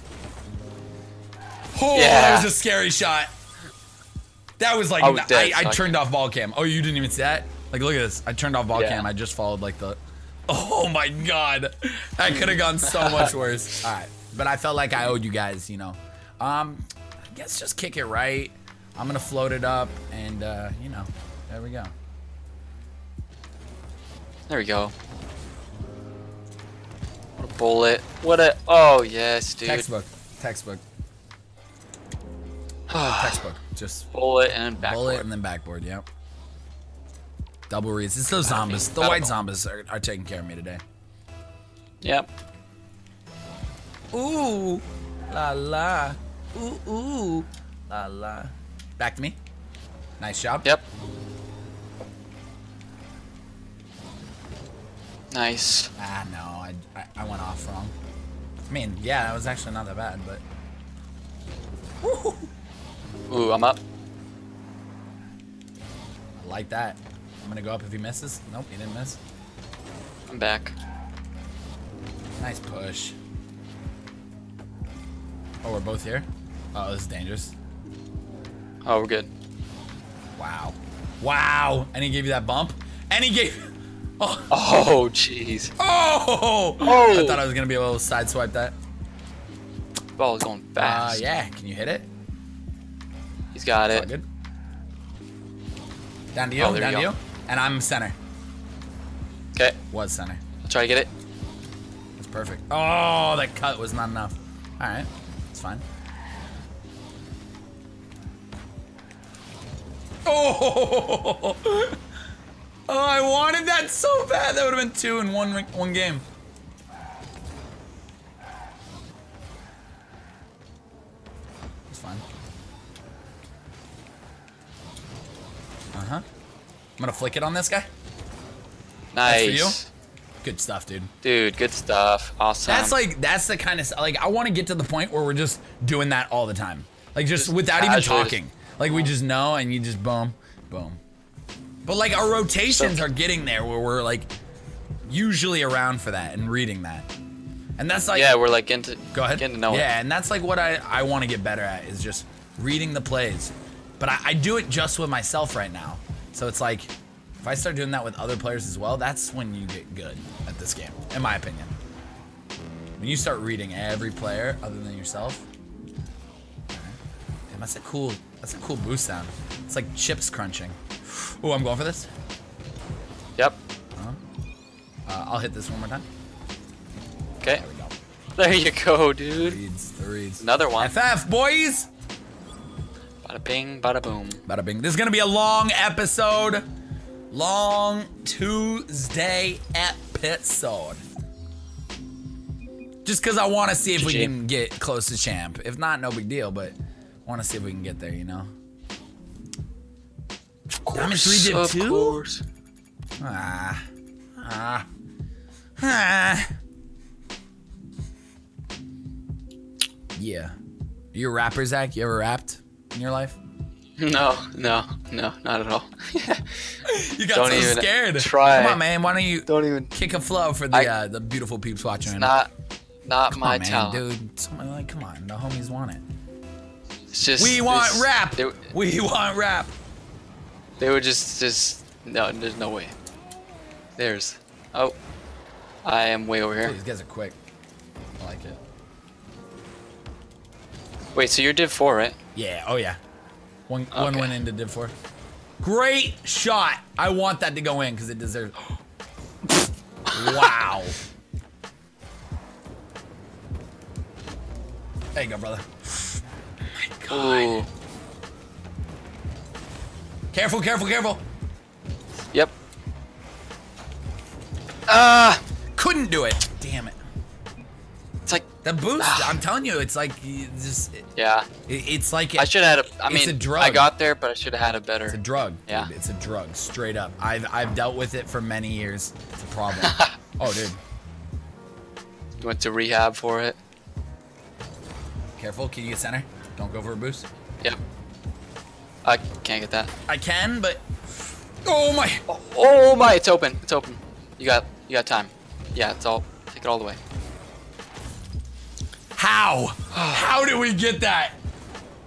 Oh, yeah. That was a scary shot. That was like I, was I, I turned off ball cam. Oh, you didn't even see that? Like, look at this. I turned off ball yeah. cam. I just followed like the. Oh my god, that could have gone so much worse. All right, but I felt like I owed you guys, you know. Um. Guess just kick it right. I'm gonna float it up and uh, you know, there we go. There we go. What a bullet. What a, oh yes, dude. Textbook, textbook. Textbook, just. Bullet and backboard. Bullet and then backboard, yep. Double reads, it's those zombies. The white zombies are, are taking care of me today. Yep. Ooh, la la. Ooh, ooh, la la. Back to me. Nice job. Yep. Nice. Ah, no, I, I, I went off wrong. I mean, yeah, that was actually not that bad, but. Woo. Ooh, I'm up. I like that. I'm gonna go up if he misses. Nope, he didn't miss. I'm back. Nice push. Oh, we're both here? Oh, this is dangerous. Oh, we're good. Wow. Wow. And he gave you that bump? And he gave... Oh, oh jeez. Oh! Oh! I thought I was going to be able to sideswipe that. Ball is going fast. Uh, yeah. Can you hit it? He's got That's it. All good. Down to you. Oh, down you to go. you. And I'm center. Okay. Was center. I'll try to get it. That's perfect. Oh, that cut was not enough. All right. It's fine. Oh! Oh, I wanted that so bad. That would have been two in one one game. It's fine. Uh huh. I'm gonna flick it on this guy. Nice. That's for you. Good stuff, dude. Dude, good stuff. Awesome. That's like, that's the kind of, like, I want to get to the point where we're just doing that all the time. Like, just, just without even talking. Like, we just know, and you just boom, boom. But like our rotations so, are getting there where we're like usually around for that and reading that. And that's like yeah, we're like into go ahead. Getting to know yeah, it. And that's like what I I want to get better at is just reading the plays. But I, I do it just with myself right now. So it's like if I start doing that with other players as well, that's when you get good at this game, in my opinion. When you start reading every player other than yourself. Damn, that's a cool that's a cool boost sound. It's like chips crunching. Oh, I'm going for this. Yep. Uh-huh. uh, I'll hit this one more time. Okay. There we go. There you go, dude. The reads, the reads. Another one. F F, boys! Bada bing, bada boom. Bada bing. This is going to be a long episode. Long Tuesday episode. Just because I want to see if G-G. we can get close to champ. If not, no big deal, but I want to see if we can get there, you know? Of course, of course. Ah, ah, ah. Yeah. You a rapper, Zach? You ever rapped in your life? No, no, no, not at all. You got don't so even scared. Try. Come on, man. Why don't you don't even kick a flow for the I, uh, the beautiful peeps watching? It's not, not come my on, talent, man, dude. Someone, like, come on, the homies want it. It's just we want this, rap. They, we want rap. They were just, just no. There's no way. There's. Oh, I am way over here. Dude, these guys are quick. I like it. Wait, so you're Div four, right? Yeah. Oh yeah. One okay. one went into Div four. Great shot. I want that to go in because it deserves. Wow. There you go, brother. Oh my God. Ooh. Careful, careful, careful. Yep. Ah, uh, couldn't do it. Damn it. It's like the boost. Uh, I'm telling you, it's like it's just. It, yeah. It, it's like it, I should have had a. I mean, it's a drug. I got there, but I should have had a better. It's a drug. Yeah. Dude, it's a drug, straight up. I've I've dealt with it for many years. It's a problem. Oh, dude. You went to rehab for it. Careful. Can you get center? Don't go for a boost. Yep. I can't get that. I can, but oh my! Oh, oh my! It's open. It's open. You got, you got time. Yeah, it's all. Take it all the way. How? How did we get that?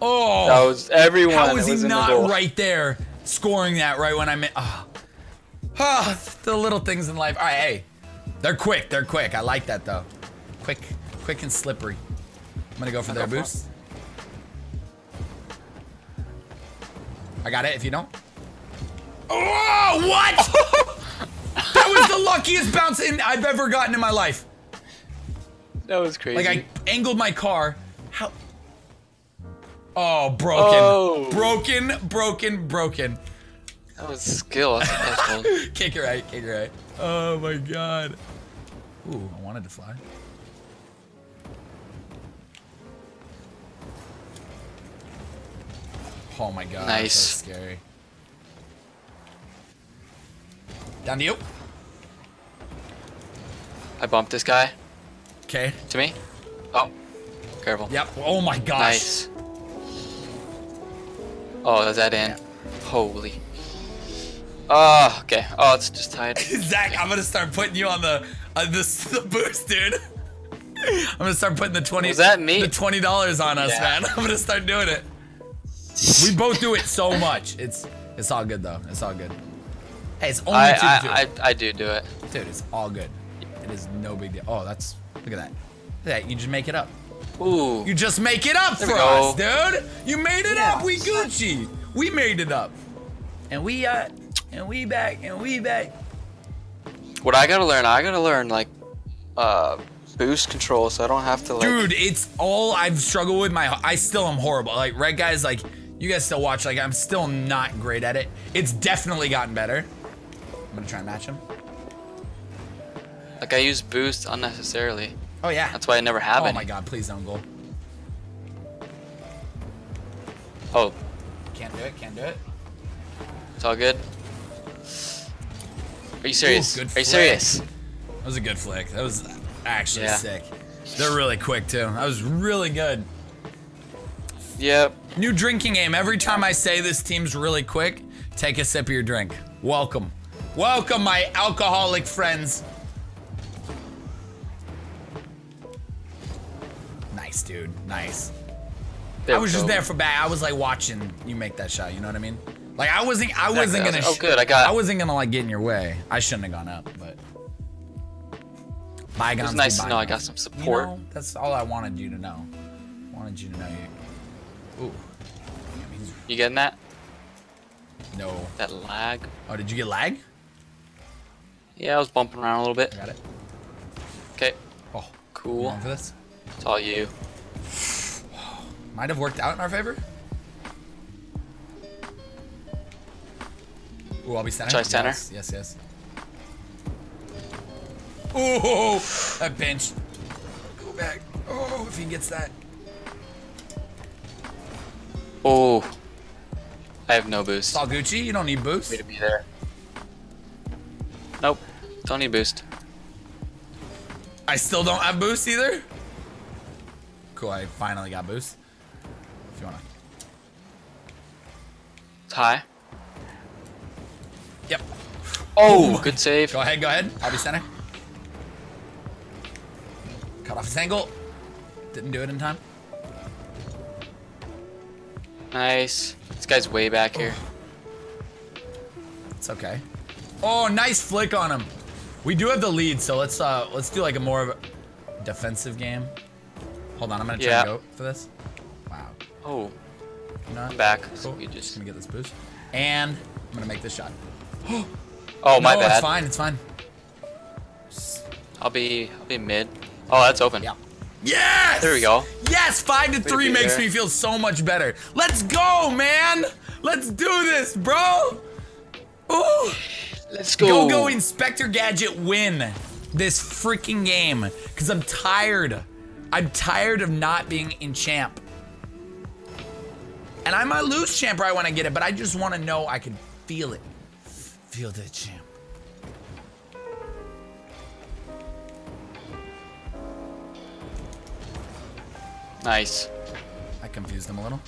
Oh! That was everyone. How was, was he not the right there, scoring that right when I made? Ah, oh. Oh, the little things in life. All right, hey, they're quick. They're quick. I like that though. Quick, quick and slippery. I'm gonna go for I'll their go boost. Front. I got it if you don't. Oh, what? That was the luckiest bounce in I've ever gotten in my life. That was crazy. Like I angled my car. How? Oh, broken. Oh. Broken, broken, broken. That was skill. Kick it right, kick it right. Oh my God. Ooh, I wanted to fly. Oh my God! Nice. That's so scary. Down to you. I bumped this guy. Okay. To me. Oh. Careful. Yep. Oh my gosh. Nice. Oh, is that in? Yeah. Holy. Oh. Okay. Oh, it's just tied. Zach, I'm gonna start putting you on the uh, this the boost, dude. I'm gonna start putting the twenty. Was that me? The twenty dollars on us, yeah. man. I'm gonna start doing it. We both do it so much. It's it's all good though. It's all good. Hey, it's only I, two I, two. I I do do it. Dude, it's all good. It is no big deal. Oh, that's look at that. Look at that. You just make it up. Ooh. You just make it up there for us, dude. You made it yeah. up. We Gucci. We made it up. And we uh and we back and we back. What I gotta learn, I gotta learn like uh boost control so I don't have to like dude, it's all I've struggled with my I still am horrible. Like right guys like you guys still watch, like, I'm still not great at it. It's definitely gotten better. I'm gonna try and match him. Like, I use boost unnecessarily. Oh, yeah. That's why I never have it. Oh, any. my God, please don't go. Oh. Can't do it, can't do it. It's all good. Are you serious? Ooh, good Are flick. you serious? That was a good flick. That was actually yeah. sick. They're really quick, too. That was really good. Yep. New drinking game. Every time I say this team's really quick, take a sip of your drink. Welcome. Welcome, my alcoholic friends. Nice, dude. Nice. There I was just there for back. I was like watching you make that shot. You know what I mean? Like I wasn't. I wasn't gonna. Oh, good. I got. I wasn't gonna like get in your way. I shouldn't have gone up, but. Bygones. It was nice to know I got some support. You know, that's all I wanted you to know. I wanted you to know. You. Ooh. You getting that? No. That lag. Oh, did you get lag? Yeah, I was bumping around a little bit. I got it. Okay. Oh, cool. You on for this? It's all you. Might have worked out in our favor. Ooh, I'll be center. Should I center? Yes, yes, yes. Ooh, that bench. Go back. Oh, if he gets that. Oh. I have no boost. Saw Gucci, you don't need boost. Way to be there. Nope. Don't need boost. I still don't have boost either? Cool, I finally got boost. If you wanna. It's high. Yep. Oh, ooh, good save. Go ahead, go ahead. I'll be center. Cut off his angle. Didn't do it in time. Nice. This guy's way back here. It's okay. Oh, nice flick on him. We do have the lead, so let's uh let's do like a more of a defensive game. Hold on, I'm gonna try yeah. to go for this. Wow. Oh. You know I'm back. Cool. So you just... Let me get this boost. And I'm gonna make this shot. Oh, no, my bad. It's fine. It's fine. I'll be I'll be mid. Oh, that's open. Yeah. Yes! There we go. Yes, five to three makes me feel so much better. Let's go, man! Let's do this, bro! Ooh! Let's go. Go, go, Inspector Gadget, win this freaking game. Because I'm tired. I'm tired of not being in champ. And I might lose champ right when I get it, but I just want to know I can feel it. Feel that champ. Nice. I confused him a little.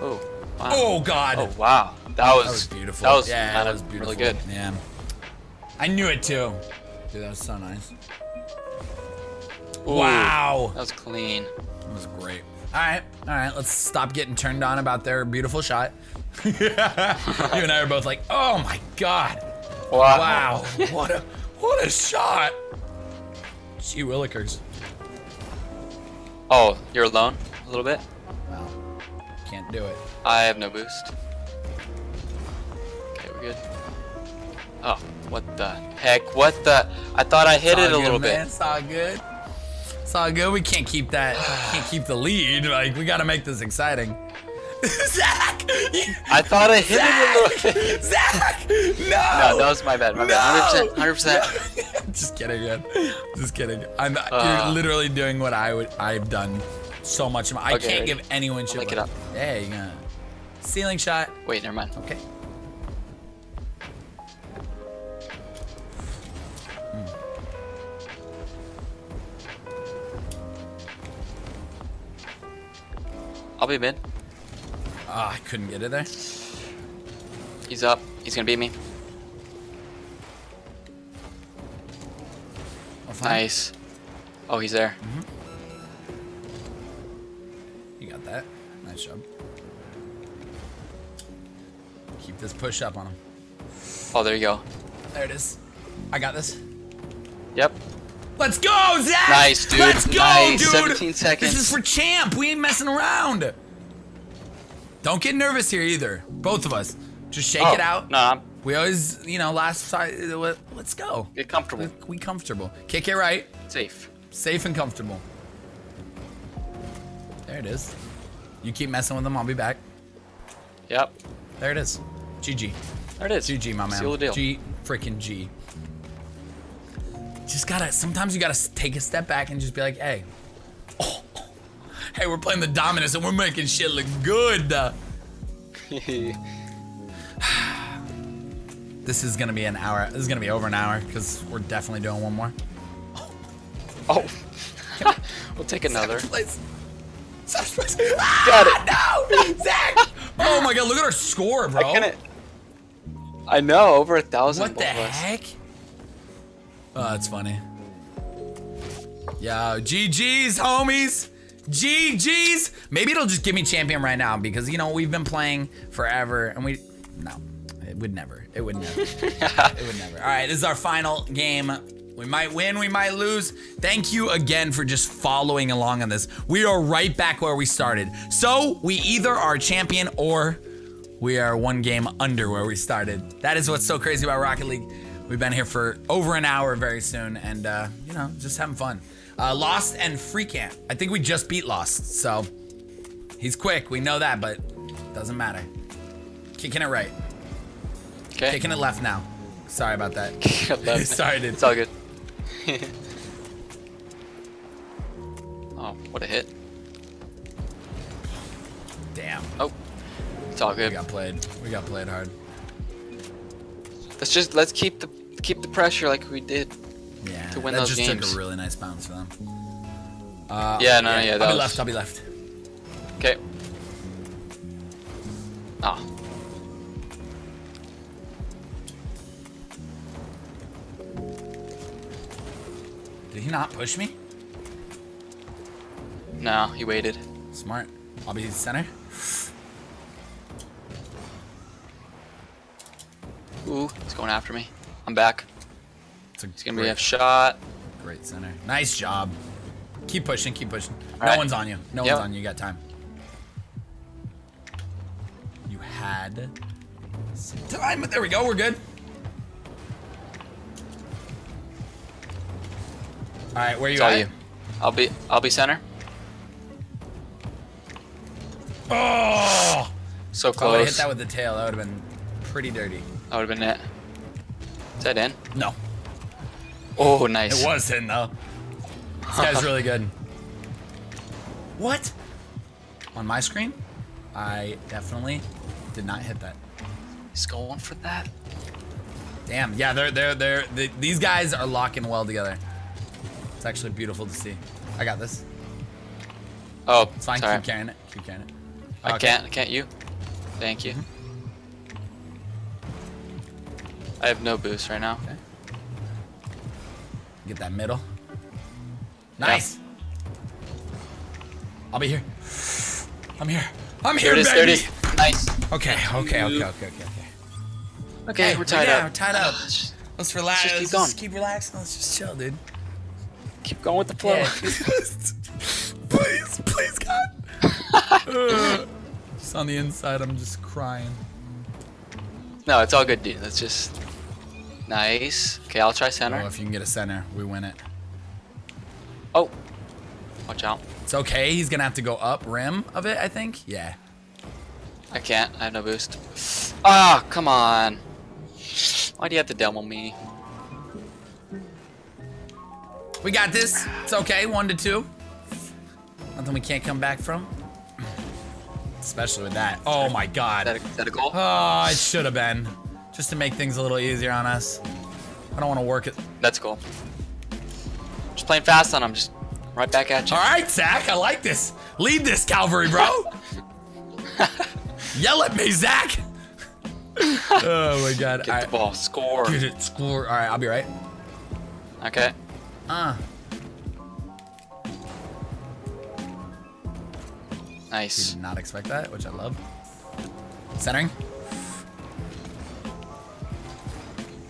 Oh. Wow. Oh God. Oh wow. That was, that was beautiful. That was, yeah, that was beautiful. Really good. Yeah. I knew it too. Dude, that was so nice. Ooh, wow. That was clean. That was great. All right. All right. Let's stop getting turned on about their beautiful shot. You and I are both like, oh my God. Wow. Wow. What a what a shot. Gee willikers. Oh, you're alone a little bit? No, can't do it. I have no boost. Okay, we're good. Oh, what the heck? What the? I thought I hit it a little bit. It's all good. It's all good. We can't keep that. Can't keep the lead. Like we gotta make this exciting. Zach! I thought I hit Zach! It a little bit. Zach! No! No, that was my bad. My no! bad. one hundred percent. one hundred percent. Just kidding, man. Just kidding. I'm. Uh, you're literally doing what I would. I've done so much. I okay, can't ready. give anyone shit. Make it up. Hey, you gonna ceiling shot. Wait, never mind. Okay. Mm. I'll be mid. Ah, oh, I couldn't get it there. He's up. He's gonna beat me. Nice. Oh, he's there. Mm-hmm. You got that. Nice job. Keep this push up on him. Oh, there you go. There it is. I got this. Yep. Let's go, Zach! Nice, dude. Let's go, nice. dude. seventeen seconds. This is for champ. We ain't messing around. Don't get nervous here either. Both of us. Just shake oh, it out. No, I'm... We always, you know, last time, let's go. Get comfortable. We, we comfortable. Kick it right. Safe. Safe and comfortable. There it is. You keep messing with them, I'll be back. Yep. There it is. G G. There it is. G G, my man. Seal the deal. G, freaking G. Just gotta, sometimes you gotta take a step back and just be like, hey. Oh. Hey, we're playing the Dominus and we're making shit look good. This is gonna be an hour. This is gonna be over an hour because we're definitely doing one more. Oh, oh. We, we'll take another. Savage place. Savage place. Ah, got it. No, Zach. Oh my god, look at our score, bro. I, kinda, I know, over a thousand. What the heck? Oh, that's funny. Yo, G G's, homies. G G's. Maybe it'll just give me champion right now because, you know, we've been playing forever and we... No, it would never. It would never. It would never. All right, this is our final game. We might win, we might lose. Thank you again for just following along on this. We are right back where we started. So we either are champion or we are one game under where we started. That is what's so crazy about Rocket League. We've been here for over an hour very soon and uh, you know, just having fun. Uh, Lost and Freecamp. I think we just beat Lost, so he's quick, we know that, but doesn't matter. Kicking it right. Okay. Kicking it left now. Sorry about that. Sorry, dude. It's all good. Oh, what a hit. Damn. Oh, it's all good. We got played. We got played hard. Let's just let's keep the keep the pressure like we did. Yeah. To win those games. That just took a really nice bounce for them. Uh, yeah, no, yeah. yeah that I'll be was... left. I'll be left. Okay. Ah. Oh. Did he not push me? No, he waited. Smart. I'll be center. Ooh, he's going after me. I'm back. It's a he's gonna be a shot. Great center. Nice job. Keep pushing, keep pushing. All no right. one's on you. No yep. one's on you. You got time. You had some time, but there we go. We're good. All right, where are you at? You. I'll be, I'll be center. Oh, so close. I would have hit that with the tail. That would have been pretty dirty. That would have been it. Is that in? No. Oh, nice. It was in though. This guy's really good. What? On my screen, I definitely did not hit that. He's going for that. Damn. Yeah, they're, they're, they're. They, these guys are locking well together. It's actually beautiful to see. I got this. Oh, it's fine. Sorry. Keep carrying it. Keep carrying it. Oh, I can't. Okay. Can't you? Thank you. Mm-hmm. I have no boost right now. Okay. Get that middle. Nice. Yeah. I'll be here. I'm here. I'm here, here baby. thirty. Nice. Okay. Okay. Okay. Okay. Okay. Okay. Okay. Hey, we're tied yeah, up. We're tied up. Let's, let's relax. Let's just keep going. Let's just keep relaxing. Let's just chill, dude. Keep going with the flow. Yeah. Please, please, God. uh, just on the inside, I'm just crying. No, it's all good, dude. That's just nice. Okay, I'll try center. Oh, if you can get a center, we win it. Oh, watch out. It's okay. He's gonna have to go up rim of it, I think. Yeah. I can't. I have no boost. Ah, oh, come on. Why do you have to demo me? We got this. It's okay. One to two. Nothing we can't come back from. Especially with that. Oh my god. Is that a, is that a goal? Oh, it should have been. Just to make things a little easier on us. I don't want to work it. That's cool. Just playing fast on him. Just right back at you. All right, Zach. I like this. Lead this cavalry, bro. Yell at me, Zach. Oh my god. Get All the right. ball. Score. Get it. Score. All right. I'll be right. Okay. Uh. Nice. Did not expect that, which I love. Centering.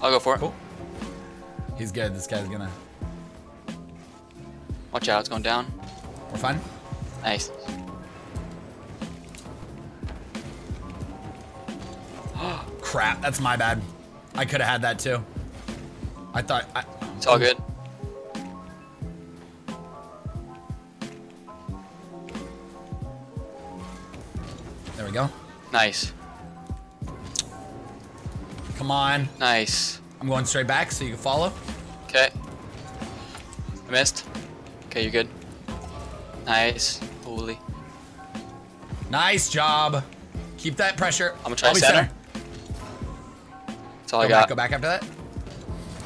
I'll go for it. Cool. He's good. This guy's gonna. Watch out! It's going down. We're fine. Nice. Crap! That's my bad. I could have had that too. I thought. I... It's all good. There we go. Nice. Come on. Nice. I'm going straight back so you can follow. Okay. I missed. Okay, you're good. Nice. Holy. Nice job. Keep that pressure. I'm gonna try center. center. That's all go I got. Back, go back after that.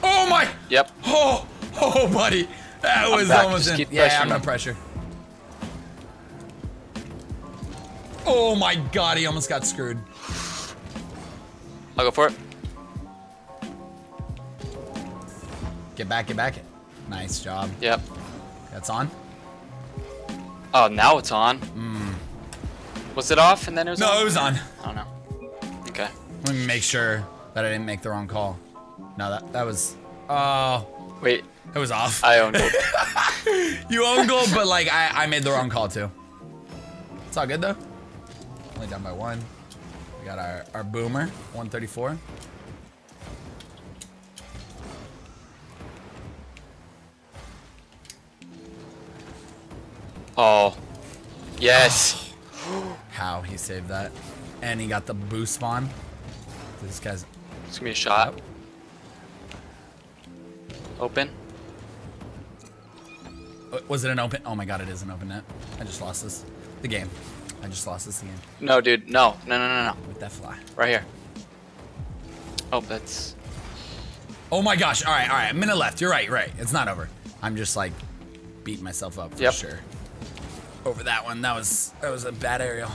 Oh my! Yep. Oh, oh, buddy. That was almost in. Yeah, I'm no pressure. Oh my god, he almost got screwed. I'll go for it. Get back, get back. Nice job. Yep. That's on? Oh, now it's on. Mm. Was it off and then it was no, on? No, it was on. I don't know. Okay. Let me make sure that I didn't make the wrong call. No, that, that was... Oh. Uh, Wait. It was off. I owned it. You owned gold, but like I, I made the wrong call too. It's all good though. Only down by one. We got our, our boomer, one thirty-four. Oh. Yes. Oh. How he saved that. And he got the boost spawn. This guy's... It's gonna be a shot. Open. Was it an open? Oh my god, it is an open net. I just lost this. The game. I just lost this game. No, dude. No. No, no, no, no. With that fly. Right here. Oh, that's... Oh my gosh. All right, all right. A minute left. You're right, right. It's not over. I'm just like beating myself up for yep. sure. Over that one. That was that was a bad aerial.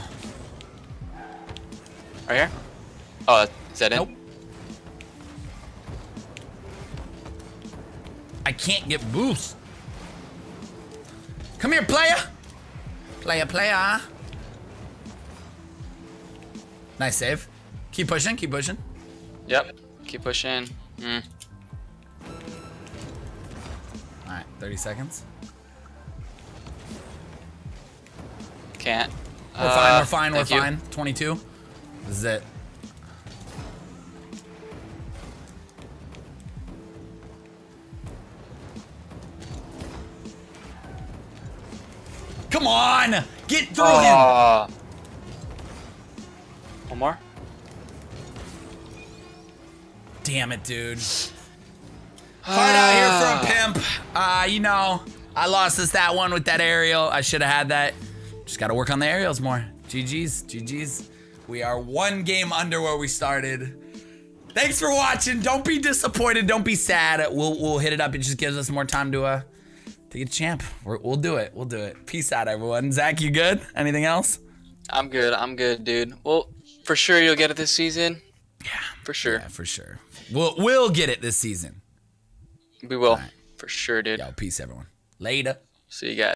Right here? Oh, is that it? Nope. I can't get boost. Come here, player. Player, player. Nice save. Keep pushing, keep pushing. Yep, keep pushing. Mm. All right, thirty seconds. Can't. We're uh, fine, we're fine, we're fine. You. twenty-two. This is it. Come on! Get through uh, him! One more? Damn it, dude. Hard out here for a pimp. Uh, you know, I lost this that one with that aerial. I should have had that. Just gotta work on the aerials more. G G's, G G's. We are one game under where we started. Thanks for watching. Don't be disappointed. Don't be sad. We'll, we'll hit it up. It just gives us more time to... Uh, To get champ. We're, we'll do it. We'll do it. Peace out, everyone. Zach, you good? Anything else? I'm good. I'm good, dude. Well, for sure you'll get it this season. Yeah. For sure. Yeah, for sure. We'll, we'll get it this season. We will. Right. For sure, dude. Yo, peace, everyone. Later. See you guys.